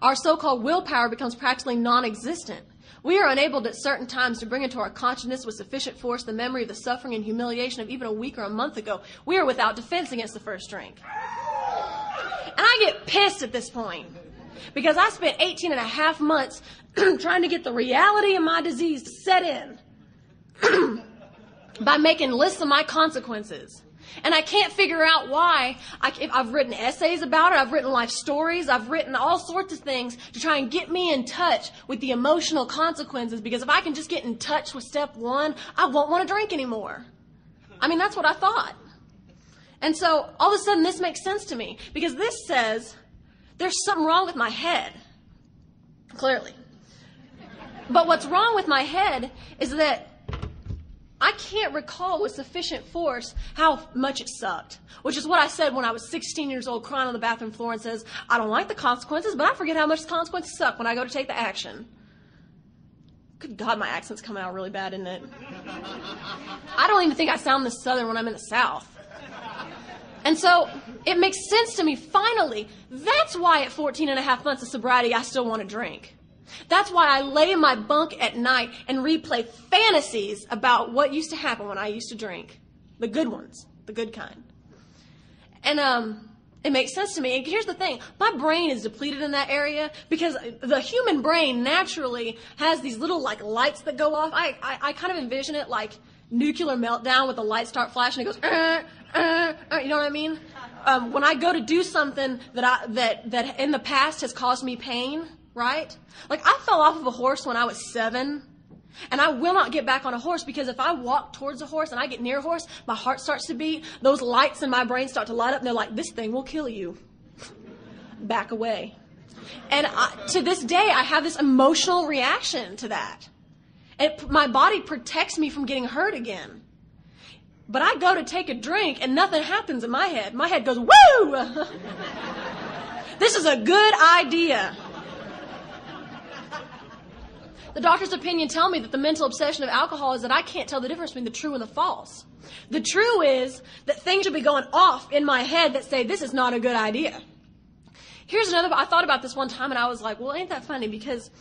Our so-called willpower becomes practically non-existent. We are unable at certain times to bring into our consciousness with sufficient force the memory of the suffering and humiliation of even a week or a month ago. We are without defense against the first drink. And I get pissed at this point because I spent eighteen and a half months trying to get the reality of my disease to set in by making lists of my consequences. And I can't figure out why. I, I've written essays about it. I've written life stories. I've written all sorts of things to try and get me in touch with the emotional consequences, because if I can just get in touch with step one, I won't want to drink anymore. I mean, that's what I thought. And so all of a sudden this makes sense to me, because this says there's something wrong with my head, clearly. But what's wrong with my head is that I can't recall with sufficient force how much it sucked, which is what I said when I was sixteen years old, crying on the bathroom floor and says, I don't like the consequences, but I forget how much the consequences suck when I go to take the action. Good God, my accent's coming out really bad, isn't it? I don't even think I sound this Southern when I'm in the South. And so it makes sense to me, finally. That's why at fourteen and a half months of sobriety, I still want to drink. That's why I lay in my bunk at night and replay fantasies about what used to happen when I used to drink. The good ones. The good kind. And um, it makes sense to me. And here's the thing. My brain is depleted in that area because the human brain naturally has these little like lights that go off. I, I, I kind of envision it like nuclear meltdown with the lights start flashing. It goes, uh, uh, uh, you know what I mean? Um, when I go to do something that I, that that in the past has caused me pain, right? Like, I fell off of a horse when I was seven, and I will not get back on a horse, because if I walk towards a horse and I get near a horse, my heart starts to beat, those lights in my brain start to light up, and they're like, this thing will kill you. Back away. And I, to this day, I have this emotional reaction to that. It, my body protects me from getting hurt again. But I go to take a drink and nothing happens in my head. My head goes, woo! This is a good idea. The doctor's opinion tell me that the mental obsession of alcohol is that I can't tell the difference between the true and the false. The true is that things will be going off in my head that say, this is not a good idea. Here's another, I thought about this one time and I was like, well, ain't that funny? Because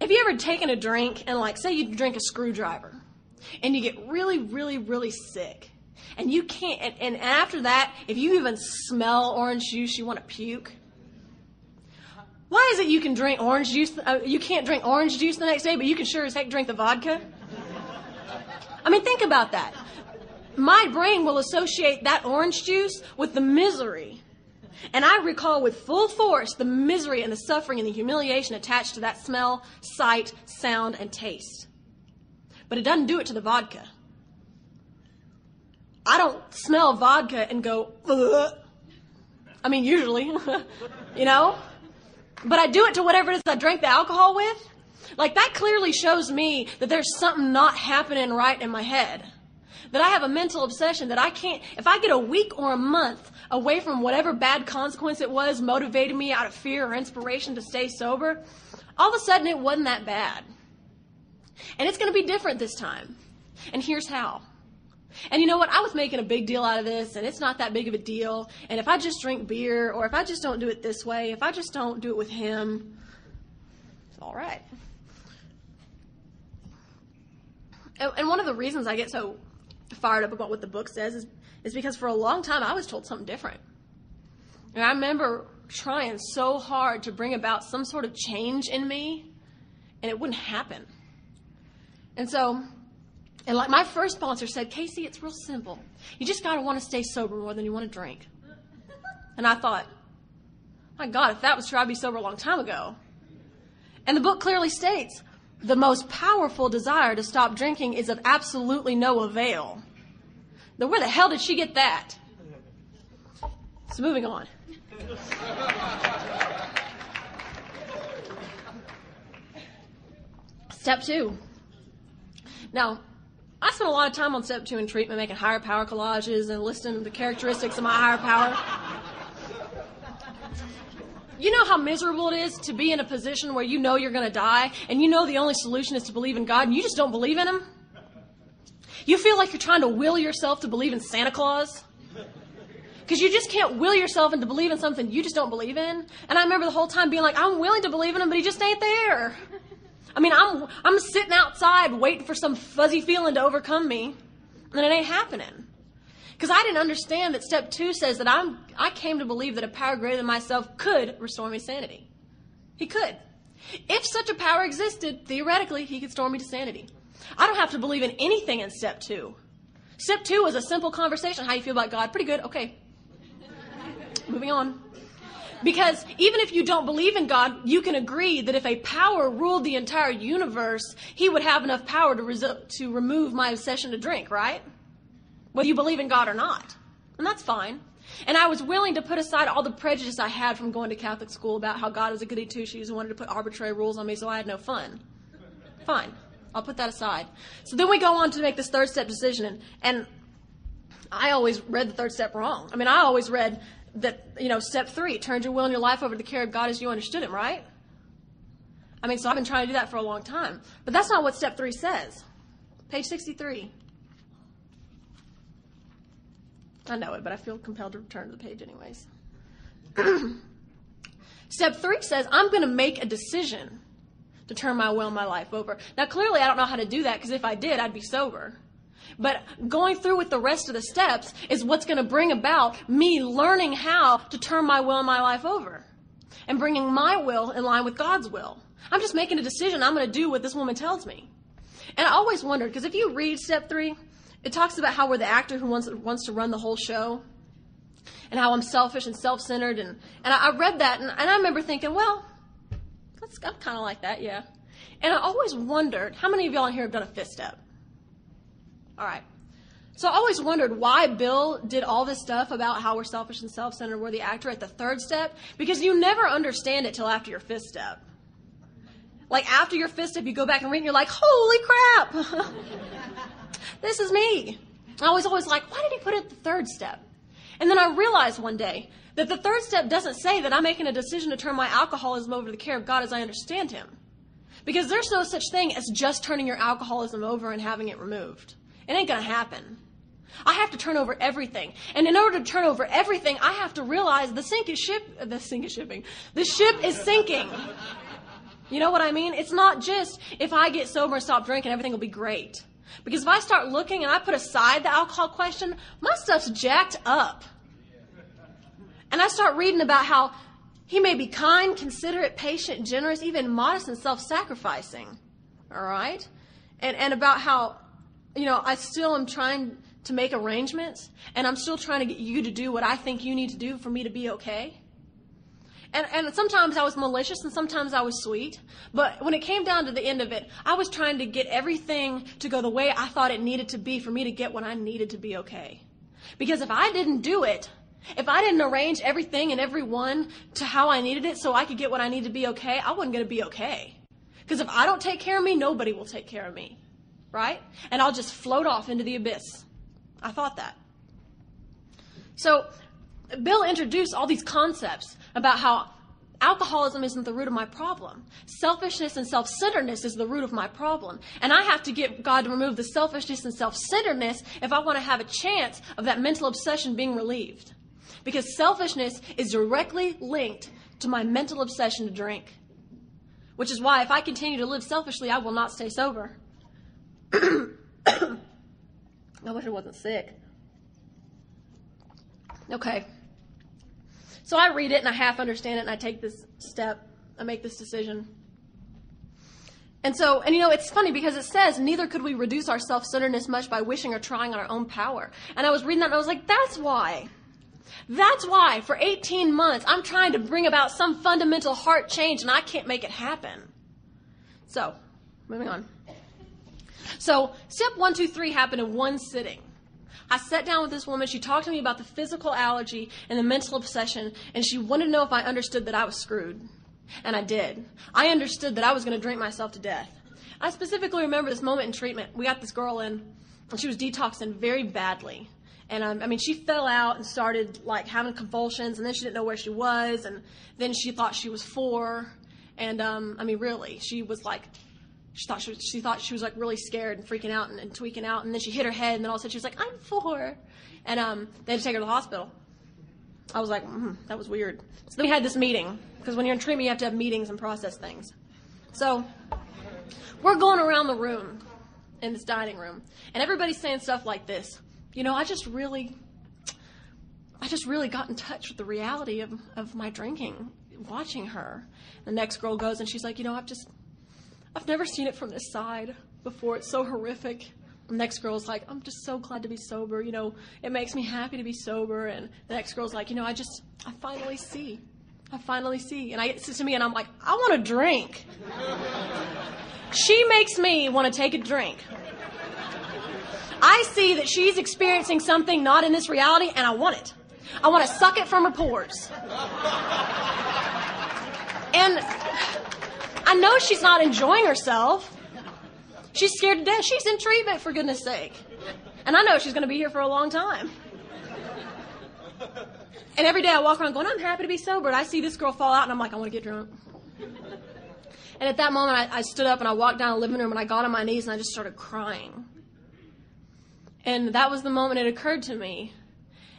have you ever taken a drink and, like, say you drink a screwdriver and you get really, really, really sick and you can't, and, and after that, if you even smell orange juice, you want to puke. Why is it you can drink orange juice, uh, you can't drink orange juice the next day, but you can sure as heck drink the vodka? I mean, think about that. My brain will associate that orange juice with the misery. And I recall with full force the misery and the suffering and the humiliation attached to that smell, sight, sound, and taste. But it doesn't do it to the vodka. I don't smell vodka and go, ugh. I mean, usually, you know? But I do it to whatever it is I drank the alcohol with. Like, that clearly shows me that there's something not happening right in my head. That I have a mental obsession that I can't, if I get a week or a month away from whatever bad consequence it was motivated me out of fear or inspiration to stay sober, all of a sudden it wasn't that bad. And it's going to be different this time. And here's how. And you know what? I was making a big deal out of this, and it's not that big of a deal. And if I just drink beer, or if I just don't do it this way, if I just don't do it with him, it's all right. And one of the reasons I get so fired up about what the book says is, is because for a long time I was told something different. And I remember trying so hard to bring about some sort of change in me, and it wouldn't happen. And so, and like my first sponsor said, Casey, it's real simple. You just got to want to stay sober more than you want to drink. And I thought, my God, if that was true, I'd be sober a long time ago. And the book clearly states, the most powerful desire to stop drinking is of absolutely no avail. Now, where the hell did she get that? So moving on. Step two. Now, I spent a lot of time on step two in treatment, making higher power collages and listing the characteristics of my higher power. You know how miserable it is to be in a position where you know you're going to die, and you know the only solution is to believe in God, and you just don't believe in Him? You feel like you're trying to will yourself to believe in Santa Claus? Because you just can't will yourself into believe in something you just don't believe in. And I remember the whole time being like, I'm willing to believe in Him, but He just ain't there. I mean, I'm I'm sitting outside waiting for some fuzzy feeling to overcome me, and it ain't happening. Because I didn't understand that step two says that I'm, I came to believe that a power greater than myself could restore me to sanity. He could. If such a power existed, theoretically, He could restore me to sanity. I don't have to believe in anything in step two. Step two is a simple conversation. How you feel about God? Pretty good. Okay. Moving on. Because even if you don't believe in God, you can agree that if a power ruled the entire universe, He would have enough power to resu- to remove my obsession to drink, right? Whether you believe in God or not. And that's fine. And I was willing to put aside all the prejudice I had from going to Catholic school about how God was a goody two-shoes and wanted to put arbitrary rules on me so I had no fun. Fine. I'll put that aside. So then we go on to make this third step decision. And, and I always read the third step wrong. I mean, I always read that, you know, step three, turned your will and your life over to the care of God as you understood Him, right? I mean, so I've been trying to do that for a long time. But that's not what step three says. Page sixty-three. I know it, but I feel compelled to return to the page anyways. Step three says, I'm going to make a decision to turn my will and my life over. Now, clearly, I don't know how to do that, because if I did, I'd be sober. But going through with the rest of the steps is what's going to bring about me learning how to turn my will and my life over and bringing my will in line with God's will. I'm just making a decision. I'm going to do what this woman tells me. And I always wondered, because if you read step three, it talks about how we're the actor who wants, wants to run the whole show and how I'm selfish and self-centered. And, and I, I read that, and, and I remember thinking, well, that's, I'm kind of like that, yeah. And I always wondered, how many of y'all in here have done a fist step? All right. So I always wondered why Bill did all this stuff about how we're selfish and self-centered, we're the actor at the third step, because you never understand it till after your fifth step. Like after your fist up, you go back and read and you're like, holy crap, this is me. I was always like, why did he put it the third step? And then I realized one day that the third step doesn't say that I'm making a decision to turn my alcoholism over to the care of God as I understand him. Because there's no such thing as just turning your alcoholism over and having it removed. It ain't gonna happen. I have to turn over everything. And in order to turn over everything, I have to realize the sink is ship, the sink is shipping. The ship is sinking. You know what I mean? It's not just if I get sober and stop drinking, everything will be great. Because if I start looking and I put aside the alcohol question, my stuff's jacked up. And I start reading about how he may be kind, considerate, patient, generous, even modest and self-sacrificing. All right? And and about how, you know, I still am trying to make arrangements, and I'm still trying to get you to do what I think you need to do for me to be okay. And and sometimes I was malicious and sometimes I was sweet, but when it came down to the end of it, I was trying to get everything to go the way I thought it needed to be for me to get what I needed to be okay. Because if I didn't do it, if I didn't arrange everything and everyone to how I needed it so I could get what I need to be okay, I wasn't going to be okay. Because if I don't take care of me, nobody will take care of me, right? And I'll just float off into the abyss. I thought that. So Bill introduced all these concepts about how alcoholism isn't the root of my problem. Selfishness and self-centeredness is the root of my problem. And I have to get God to remove the selfishness and self-centeredness if I want to have a chance of that mental obsession being relieved. Because selfishness is directly linked to my mental obsession to drink. Which is why if I continue to live selfishly, I will not stay sober. I wish I wasn't sick. Okay. So I read it and I half understand it and I take this step. I make this decision. And so, and you know, it's funny because it says, neither could we reduce our self-centeredness much by wishing or trying on our own power. And I was reading that and I was like, that's why. That's why for eighteen months I'm trying to bring about some fundamental heart change and I can't make it happen. So, moving on. So, step one, two, three happened in one sitting. I sat down with this woman. She talked to me about the physical allergy and the mental obsession, and she wanted to know if I understood that I was screwed. And I did. I understood that I was going to drink myself to death. I specifically remember this moment in treatment. We got this girl in, and she was detoxing very badly. And, um, I mean, she fell out and started, like, having convulsions, and then she didn't know where she was, and then she thought she was four. And, um, I mean, really, she was, like... She thought she, was, she thought she was like really scared and freaking out and, and tweaking out, and then she hit her head, and then all of a sudden she was like, "I'm four," and um, they had to take her to the hospital. I was like, mm, "That was weird." So then we had this meeting because when you're in treatment, you have to have meetings and process things. So we're going around the room in this dining room, and everybody's saying stuff like this. You know, I just really, I just really got in touch with the reality of of my drinking. Watching her, the next girl goes, and she's like, "You know, I've just." I've never seen it from this side before. It's so horrific. The next girl's like, I'm just so glad to be sober. You know, it makes me happy to be sober. And the next girl's like, you know, I just, I finally see. I finally see. And I, it sits to me and I'm like, I want a drink. She makes me want to take a drink. I see that she's experiencing something not in this reality and I want it. I want to suck it from her pores. And... I know she's not enjoying herself. She's scared to death. She's in treatment, for goodness sake. And I know she's going to be here for a long time. And every day I walk around going, I'm happy to be sober. And I see this girl fall out, and I'm like, I want to get drunk. And at that moment, I, I stood up, and I walked down the living room, and I got on my knees, and I just started crying. And that was the moment it occurred to me.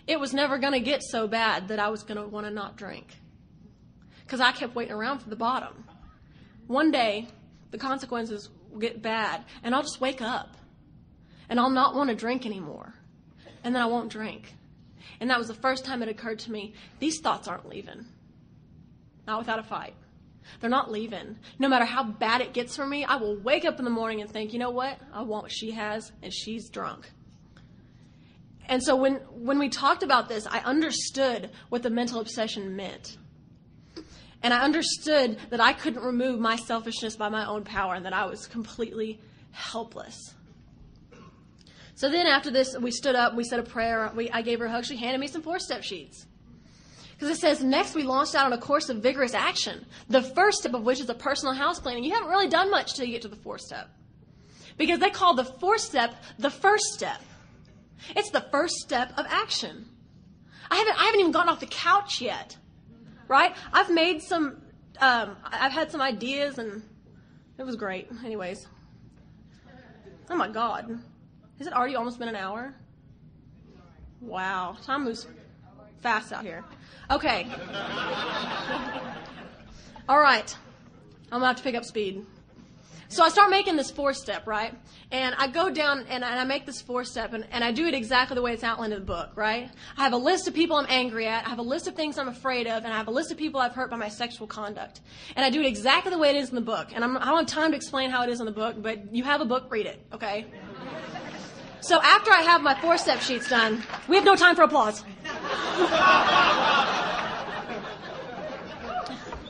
It was never going to get so bad that I was going to want to not drink. Because I kept waiting around for the bottom. One day, the consequences will get bad, and I'll just wake up, and I'll not want to drink anymore, and then I won't drink. And that was the first time it occurred to me, these thoughts aren't leaving, not without a fight. They're not leaving. No matter how bad it gets for me, I will wake up in the morning and think, you know what? I want what she has, and she's drunk. And so when, when we talked about this, I understood what the mental obsession meant. And I understood that I couldn't remove my selfishness by my own power and that I was completely helpless. So then after this, we stood up, we said a prayer, we, I gave her a hug, she handed me some four-step sheets. Because it says, next we launched out on a course of vigorous action, the first step of which is a personal house plan. And you haven't really done much till you get to the fourth step. Because they call the fourth step the first step. It's the first step of action. I haven't, I haven't even gotten off the couch yet, right? I've made some, um, I've had some ideas, and it was great. Anyways, oh my God, has it already almost been an hour? Wow, time moves fast out here. Okay. All right, I'm gonna have to pick up speed. So I start making this four step, right? And I go down and, and I make this four step, and, and I do it exactly the way it's outlined in the book, right? I have a list of people I'm angry at, I have a list of things I'm afraid of, and I have a list of people I've hurt by my sexual conduct. And I do it exactly the way it is in the book. And I'm, I don't have time to explain how it is in the book, but you have a book, read it, okay? So after I have my four step sheets done, we have no time for applause.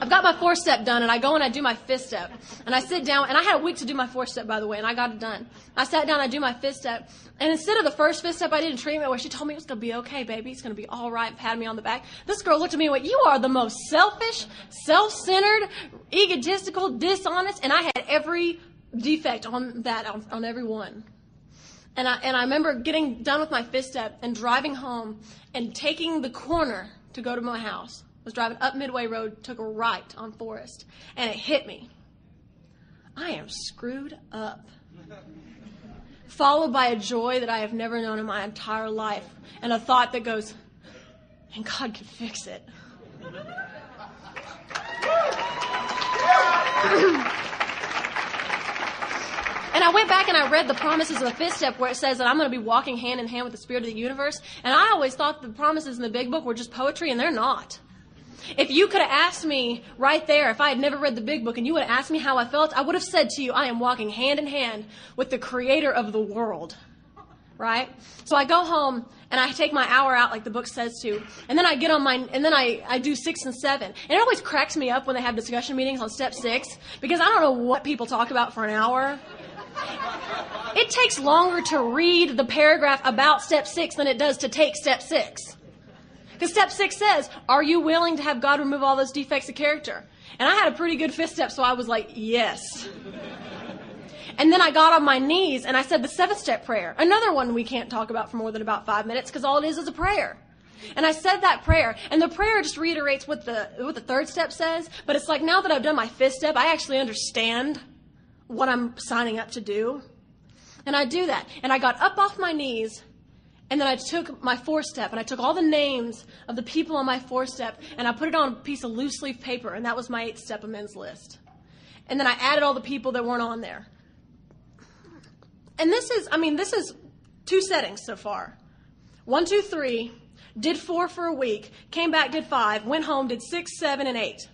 I've got my fourth step done, and I go and I do my fifth step. And I sit down, and I had a week to do my fourth step, by the way, and I got it done. I sat down, I do my fifth step, and instead of the first fifth step I did in treatment where she told me it was going to be okay, baby, it's going to be all right, patted me on the back, this girl looked at me and went, you are the most selfish, self-centered, egotistical, dishonest, and I had every defect on that, on, on every one. And I, and I remember getting done with my fifth step and driving home and taking the corner to go to my house. Was driving up Midway Road, took a right on Forest, and it hit me. I am screwed up. Followed by a joy that I have never known in my entire life, and a thought that goes, and God can fix it. And I went back and I read the promises of the fifth step where it says that I'm going to be walking hand in hand with the spirit of the universe, and I always thought the promises in the big book were just poetry, and they're not. If you could have asked me right there, if I had never read the big book and you would have asked me how I felt, I would have said to you, I am walking hand in hand with the creator of the world, right? So I go home and I take my hour out like the book says to, and then I get on my, and then I, I do six and seven. And it always cracks me up when they have discussion meetings on step six because I don't know what people talk about for an hour. It takes longer to read the paragraph about step six than it does to take step six. Because step six says, are you willing to have God remove all those defects of character? And I had a pretty good fifth step, so I was like, yes. And then I got on my knees, and I said the seventh step prayer, another one we can't talk about for more than about five minutes, because all it is is a prayer. And I said that prayer, and the prayer just reiterates what the, what the third step says, but it's like now that I've done my fifth step, I actually understand what I'm signing up to do. And I do that, and I got up off my knees, and then I took my four-step, and I took all the names of the people on my four-step, and I put it on a piece of loose-leaf paper, and that was my eight-step amends list. And then I added all the people that weren't on there. And this is, I mean, this is two settings so far. One, two, three, did four for a week, came back, did five, went home, did six, seven, and eight.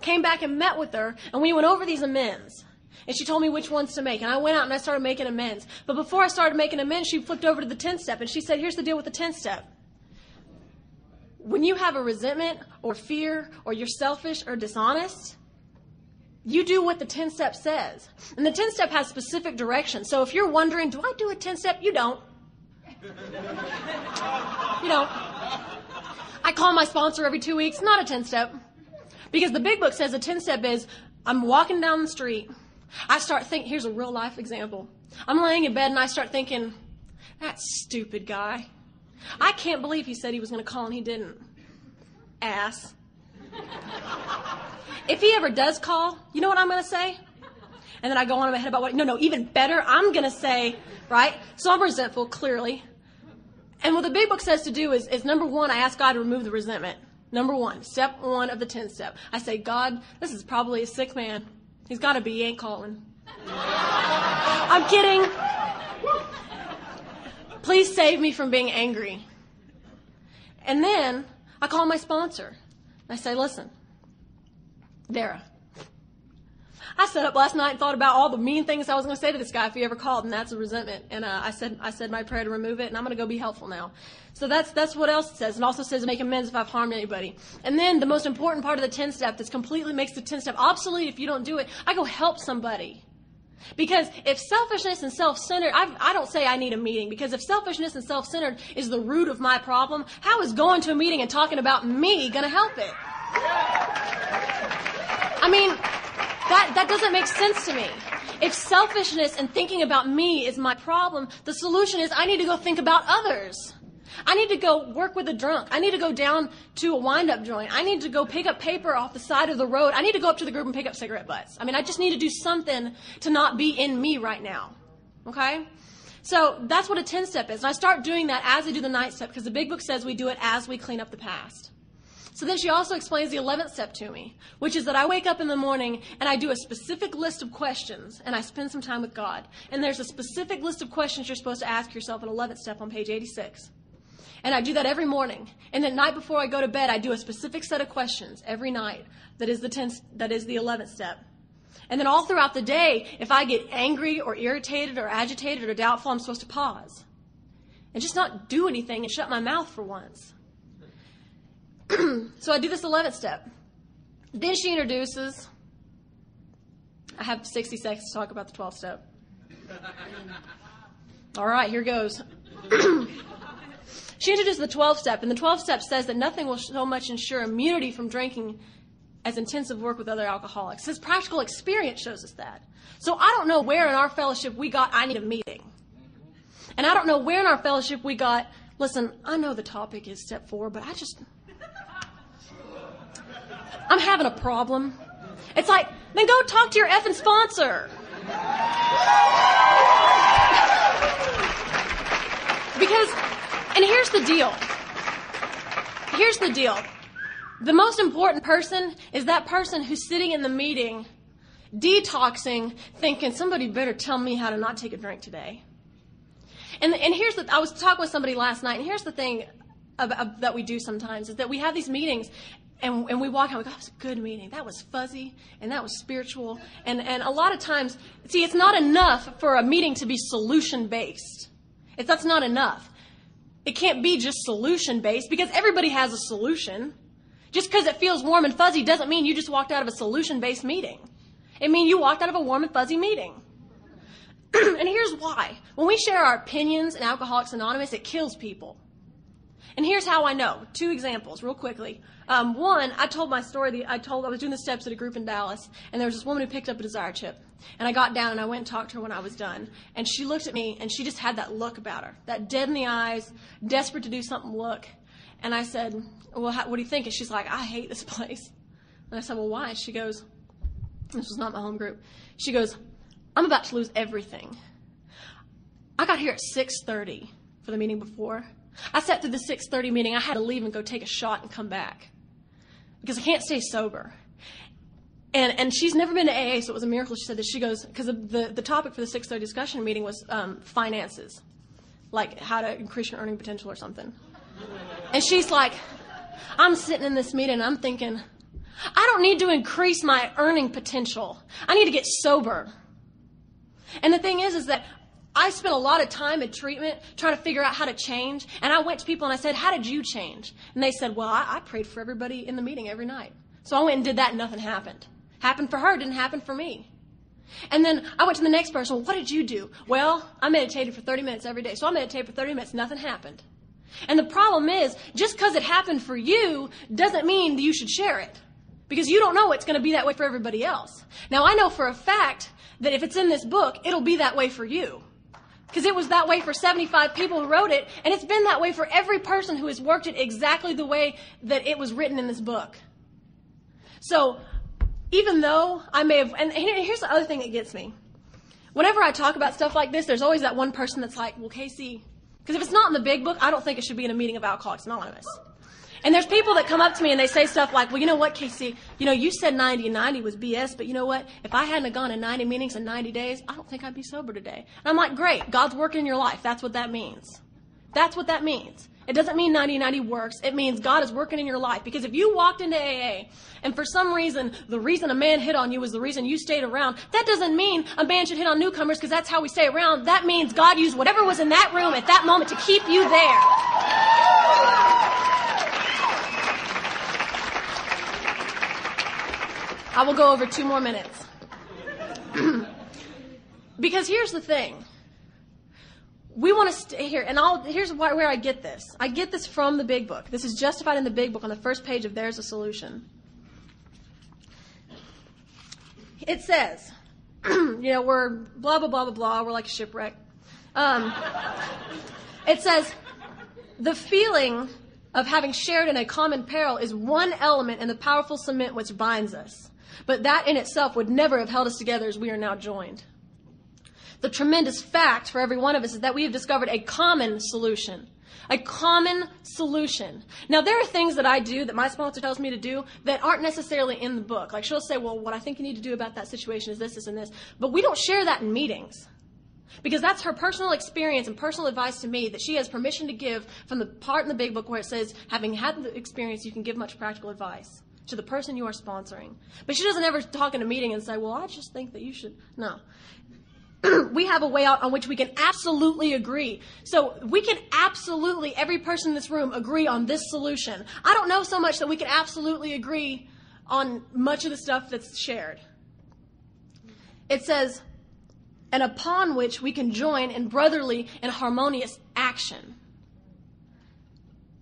Came back and met with her, and we went over these amends. And she told me which ones to make. And I went out and I started making amends. But before I started making amends, she flipped over to the tenth step. And she said, here's the deal with the tenth step. When you have a resentment or fear or you're selfish or dishonest, you do what the tenth step says. And the tenth step has specific directions. So if you're wondering, do I do a tenth step? You don't. You don't. I call my sponsor every two weeks. Not a tenth step. Because the big book says a tenth step is I'm walking down the street. I start thinking, here's a real life example. I'm laying in bed and I start thinking, that stupid guy. I can't believe he said he was going to call and he didn't. Ass. If he ever does call, you know what I'm going to say? And then I go on in my head about what, no, no, even better, I'm going to say, right? So I'm resentful, clearly. And what the big book says to do is, is number one, I ask God to remove the resentment. Number one, step one of the ten step. I say, God, this is probably a sick man. He's got to be. He ain't calling. I'm kidding. Please save me from being angry. And then I call my sponsor. I say, listen, Dara, I sat up last night and thought about all the mean things I was going to say to this guy if he ever called, and that's a resentment. And uh, I said I said my prayer to remove it, and I'm going to go be helpful now. So that's that's what else it says. It also says make amends if I've harmed anybody. And then the most important part of the ten step that completely makes the ten step obsolete if you don't do it, I go help somebody. Because if selfishness and self-centered, I've, I don't say I need a meeting, because if selfishness and self-centered is the root of my problem, how is going to a meeting and talking about me going to help it? I mean, that, that doesn't make sense to me. If selfishness and thinking about me is my problem, the solution is I need to go think about others. I need to go work with a drunk. I need to go down to a wind-up joint. I need to go pick up paper off the side of the road. I need to go up to the group and pick up cigarette butts. I mean, I just need to do something to not be in me right now, okay? So that's what a ten-step is. And I start doing that as I do the ninth step because the big book says we do it as we clean up the past. So then she also explains the eleventh step to me, which is that I wake up in the morning and I do a specific list of questions and I spend some time with God. And there's a specific list of questions you're supposed to ask yourself in eleventh step on page eighty-six. And I do that every morning. And the night before I go to bed, I do a specific set of questions every night. That is the tenth, that is the eleventh step. And then all throughout the day, if I get angry or irritated or agitated or doubtful, I'm supposed to pause and just not do anything and shut my mouth for once. So I do this eleventh step. Then she introduces, I have sixty seconds to talk about the twelfth step. All right, here goes. She introduced the twelfth step, and the twelfth step says that nothing will so much ensure immunity from drinking as intensive work with other alcoholics. His practical experience shows us that. So I don't know where in our fellowship we got, I need a meeting. And I don't know where in our fellowship we got, listen, I know the topic is step four, but I just, I'm having a problem. It's like, then go talk to your effing sponsor. Because... And here's the deal. Here's the deal. The most important person is that person who's sitting in the meeting, detoxing, thinking, somebody better tell me how to not take a drink today. And and here's the, I was talking with somebody last night, and here's the thing of, of, that we do sometimes, is that we have these meetings, and, and we walk out, we go, that was a good meeting. That was fuzzy, and that was spiritual. And, and a lot of times, see, it's not enough for a meeting to be solution-based. It's, that's not enough. It can't be just solution-based because everybody has a solution. Just because it feels warm and fuzzy doesn't mean you just walked out of a solution-based meeting. It means you walked out of a warm and fuzzy meeting. And here's why. When we share our opinions in Alcoholics Anonymous, it kills people. And here's how I know. Two examples, real quickly. Um, one, I told my story. I told I was doing the steps at a group in Dallas, and there was this woman who picked up a desire chip. And I got down, and I went and talked to her when I was done. And she looked at me, and she just had that look about her, that dead in the eyes, desperate to do something look. And I said, well, how, what do you think? And she's like, I hate this place. And I said, well, why? She goes, this was not my home group. She goes, I'm about to lose everything. I got here at six thirty for the meeting before. I sat through the six thirty meeting. I had to leave and go take a shot and come back because I can't stay sober. And and she's never been to A A, so it was a miracle. She said that she goes, because the, the, the topic for the six thirty discussion meeting was um, finances, like how to increase your earning potential or something. And she's like, I'm sitting in this meeting and I'm thinking, I don't need to increase my earning potential. I need to get sober. And the thing is, is that I spent a lot of time in treatment trying to figure out how to change, and I went to people and I said, how did you change? And they said, well, I, I prayed for everybody in the meeting every night. So I went and did that and nothing happened. Happened for her, didn't happen for me. And then I went to the next person, well, what did you do? Well, I meditated for thirty minutes every day. So I meditated for thirty minutes, nothing happened. And the problem is, just because it happened for you doesn't mean that you should share it. Because you don't know it's going to be that way for everybody else. Now, I know for a fact that if it's in this book, it'll be that way for you. Because it was that way for seventy-five people who wrote it, and it's been that way for every person who has worked it exactly the way that it was written in this book. So even though I may have, and here's the other thing that gets me. Whenever I talk about stuff like this, there's always that one person that's like, well, Casey, because if it's not in the big book, I don't think it should be in a meeting of Alcoholics Anonymous. And there's people that come up to me and they say stuff like, well, you know what, Casey, you know, you said ninety and ninety was B S, but you know what? If I hadn't have gone to ninety meetings in ninety days, I don't think I'd be sober today. And I'm like, great, God's working in your life. That's what that means. That's what that means. It doesn't mean ninety ninety works. It means God is working in your life. Because if you walked into A A and for some reason, the reason a man hit on you was the reason you stayed around, that doesn't mean a man should hit on newcomers because that's how we stay around. That means God used whatever was in that room at that moment to keep you there. I will go over two more minutes. Because here's the thing. We want to stay here, and I'll, here's why, where I get this. I get this from the Big Book. This is justified in the Big Book on the first page of There's a Solution. It says, you know, we're blah, blah, blah, blah, blah. We're like a shipwreck. Um, it says, the feeling of having shared in a common peril is one element in the powerful cement which binds us. But that in itself would never have held us together as we are now joined. The tremendous fact for every one of us is that we have discovered a common solution. A common solution. Now, there are things that I do that my sponsor tells me to do that aren't necessarily in the book. Like, she'll say, well, what I think you need to do about that situation is this, this, and this. But we don't share that in meetings. Because that's her personal experience and personal advice to me that she has permission to give from the part in the Big Book where it says, having had the experience, you can give much practical advice to the person you are sponsoring. But she doesn't ever talk in a meeting and say, well, I just think that you should. No. We have a way out on which we can absolutely agree. So we can absolutely, every person in this room, agree on this solution. I don't know so much that we can absolutely agree on much of the stuff that's shared. It says, and upon which we can join in brotherly and harmonious action.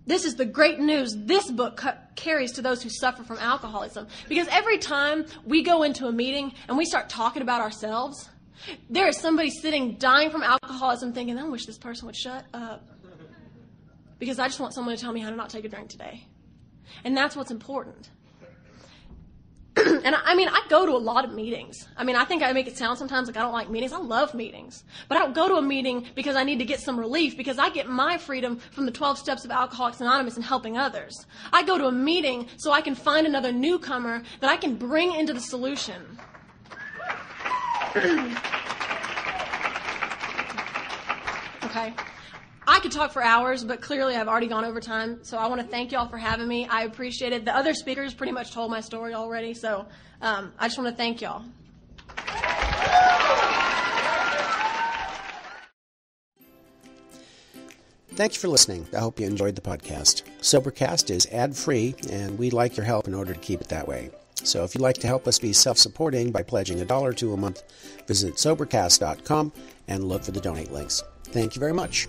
This is the great news this book ca- carries to those who suffer from alcoholism. Because every time we go into a meeting and we start talking about ourselves, there is somebody sitting dying from alcoholism thinking, I wish this person would shut up. Because I just want someone to tell me how to not take a drink today. And that's what's important. And I, I mean, I go to a lot of meetings. I mean, I think I make it sound sometimes like I don't like meetings. I love meetings. But I don't go to a meeting because I need to get some relief, because I get my freedom from the twelve steps of Alcoholics Anonymous and helping others. I go to a meeting so I can find another newcomer that I can bring into the solution. Okay. I could talk for hours, but clearly I've already gone over time, so I want to thank y'all for having me. I appreciate it. The other speakers pretty much told my story already, so um, I just want to thank y'all. Thank you for listening. I hope you enjoyed the podcast. SoberCast is ad-free, and we'd like your help in order to keep it that way. So if you'd like to help us be self-supporting by pledging a dollar to a month, visit SoberCast dot com and look for the donate links. Thank you very much.